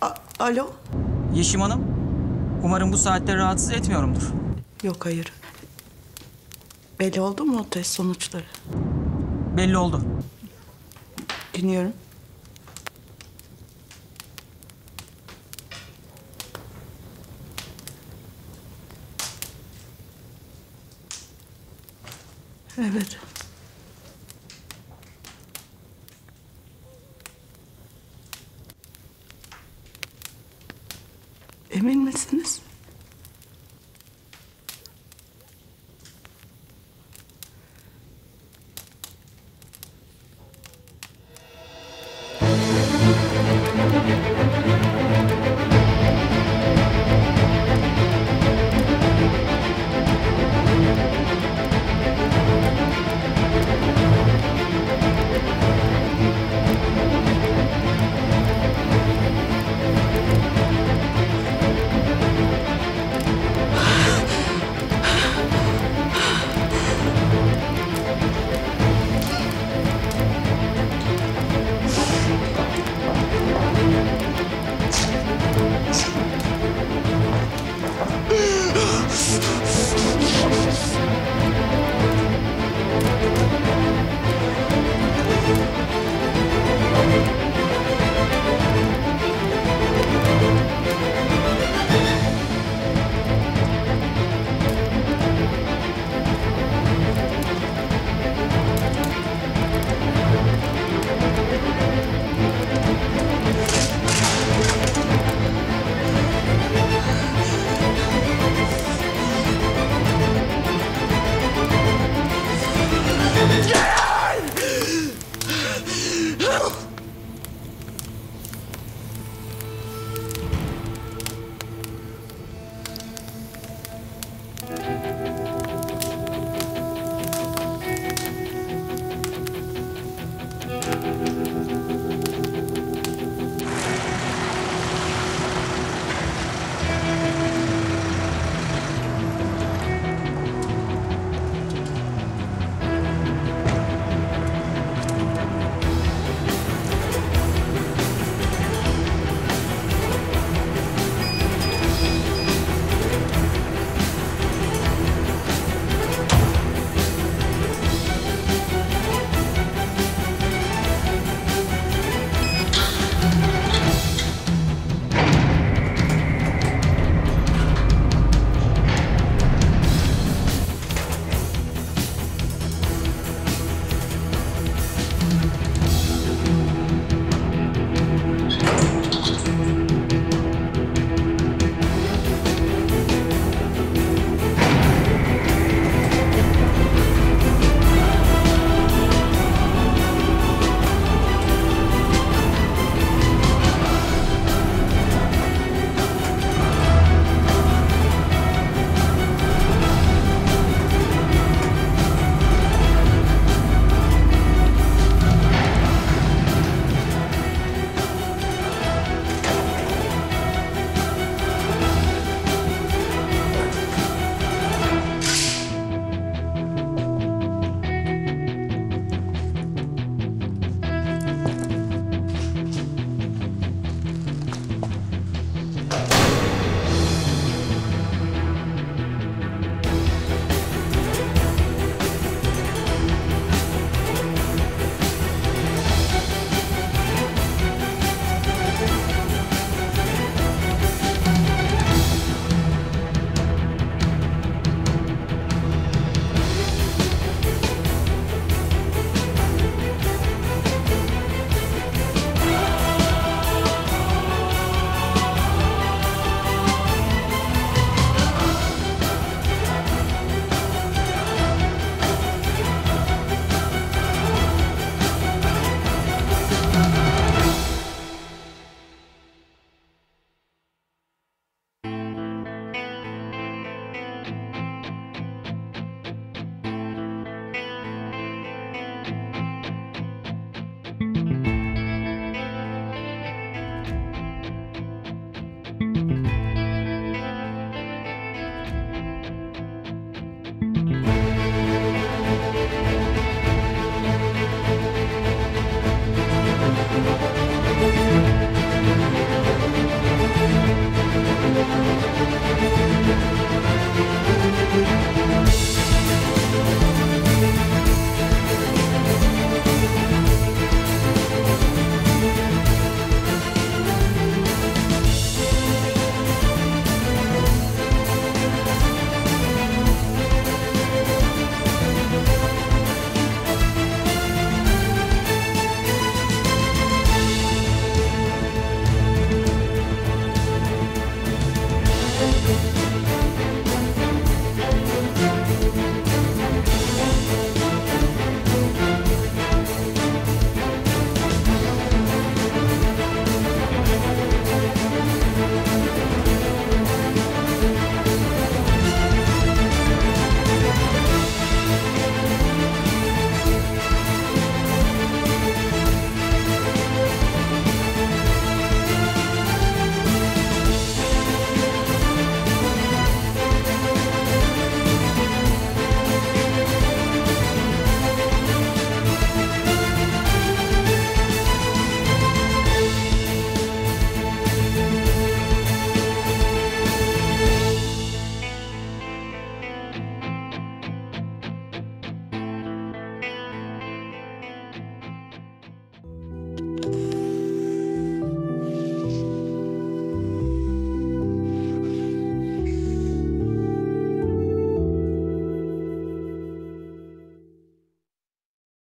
A Alo? Yeşim Hanım, umarım bu saatte rahatsız etmiyorumdur. Yok, hayır. Belli oldu mu o test sonuçları? Belli oldu. Dinliyorum. Evet. Emin misiniz?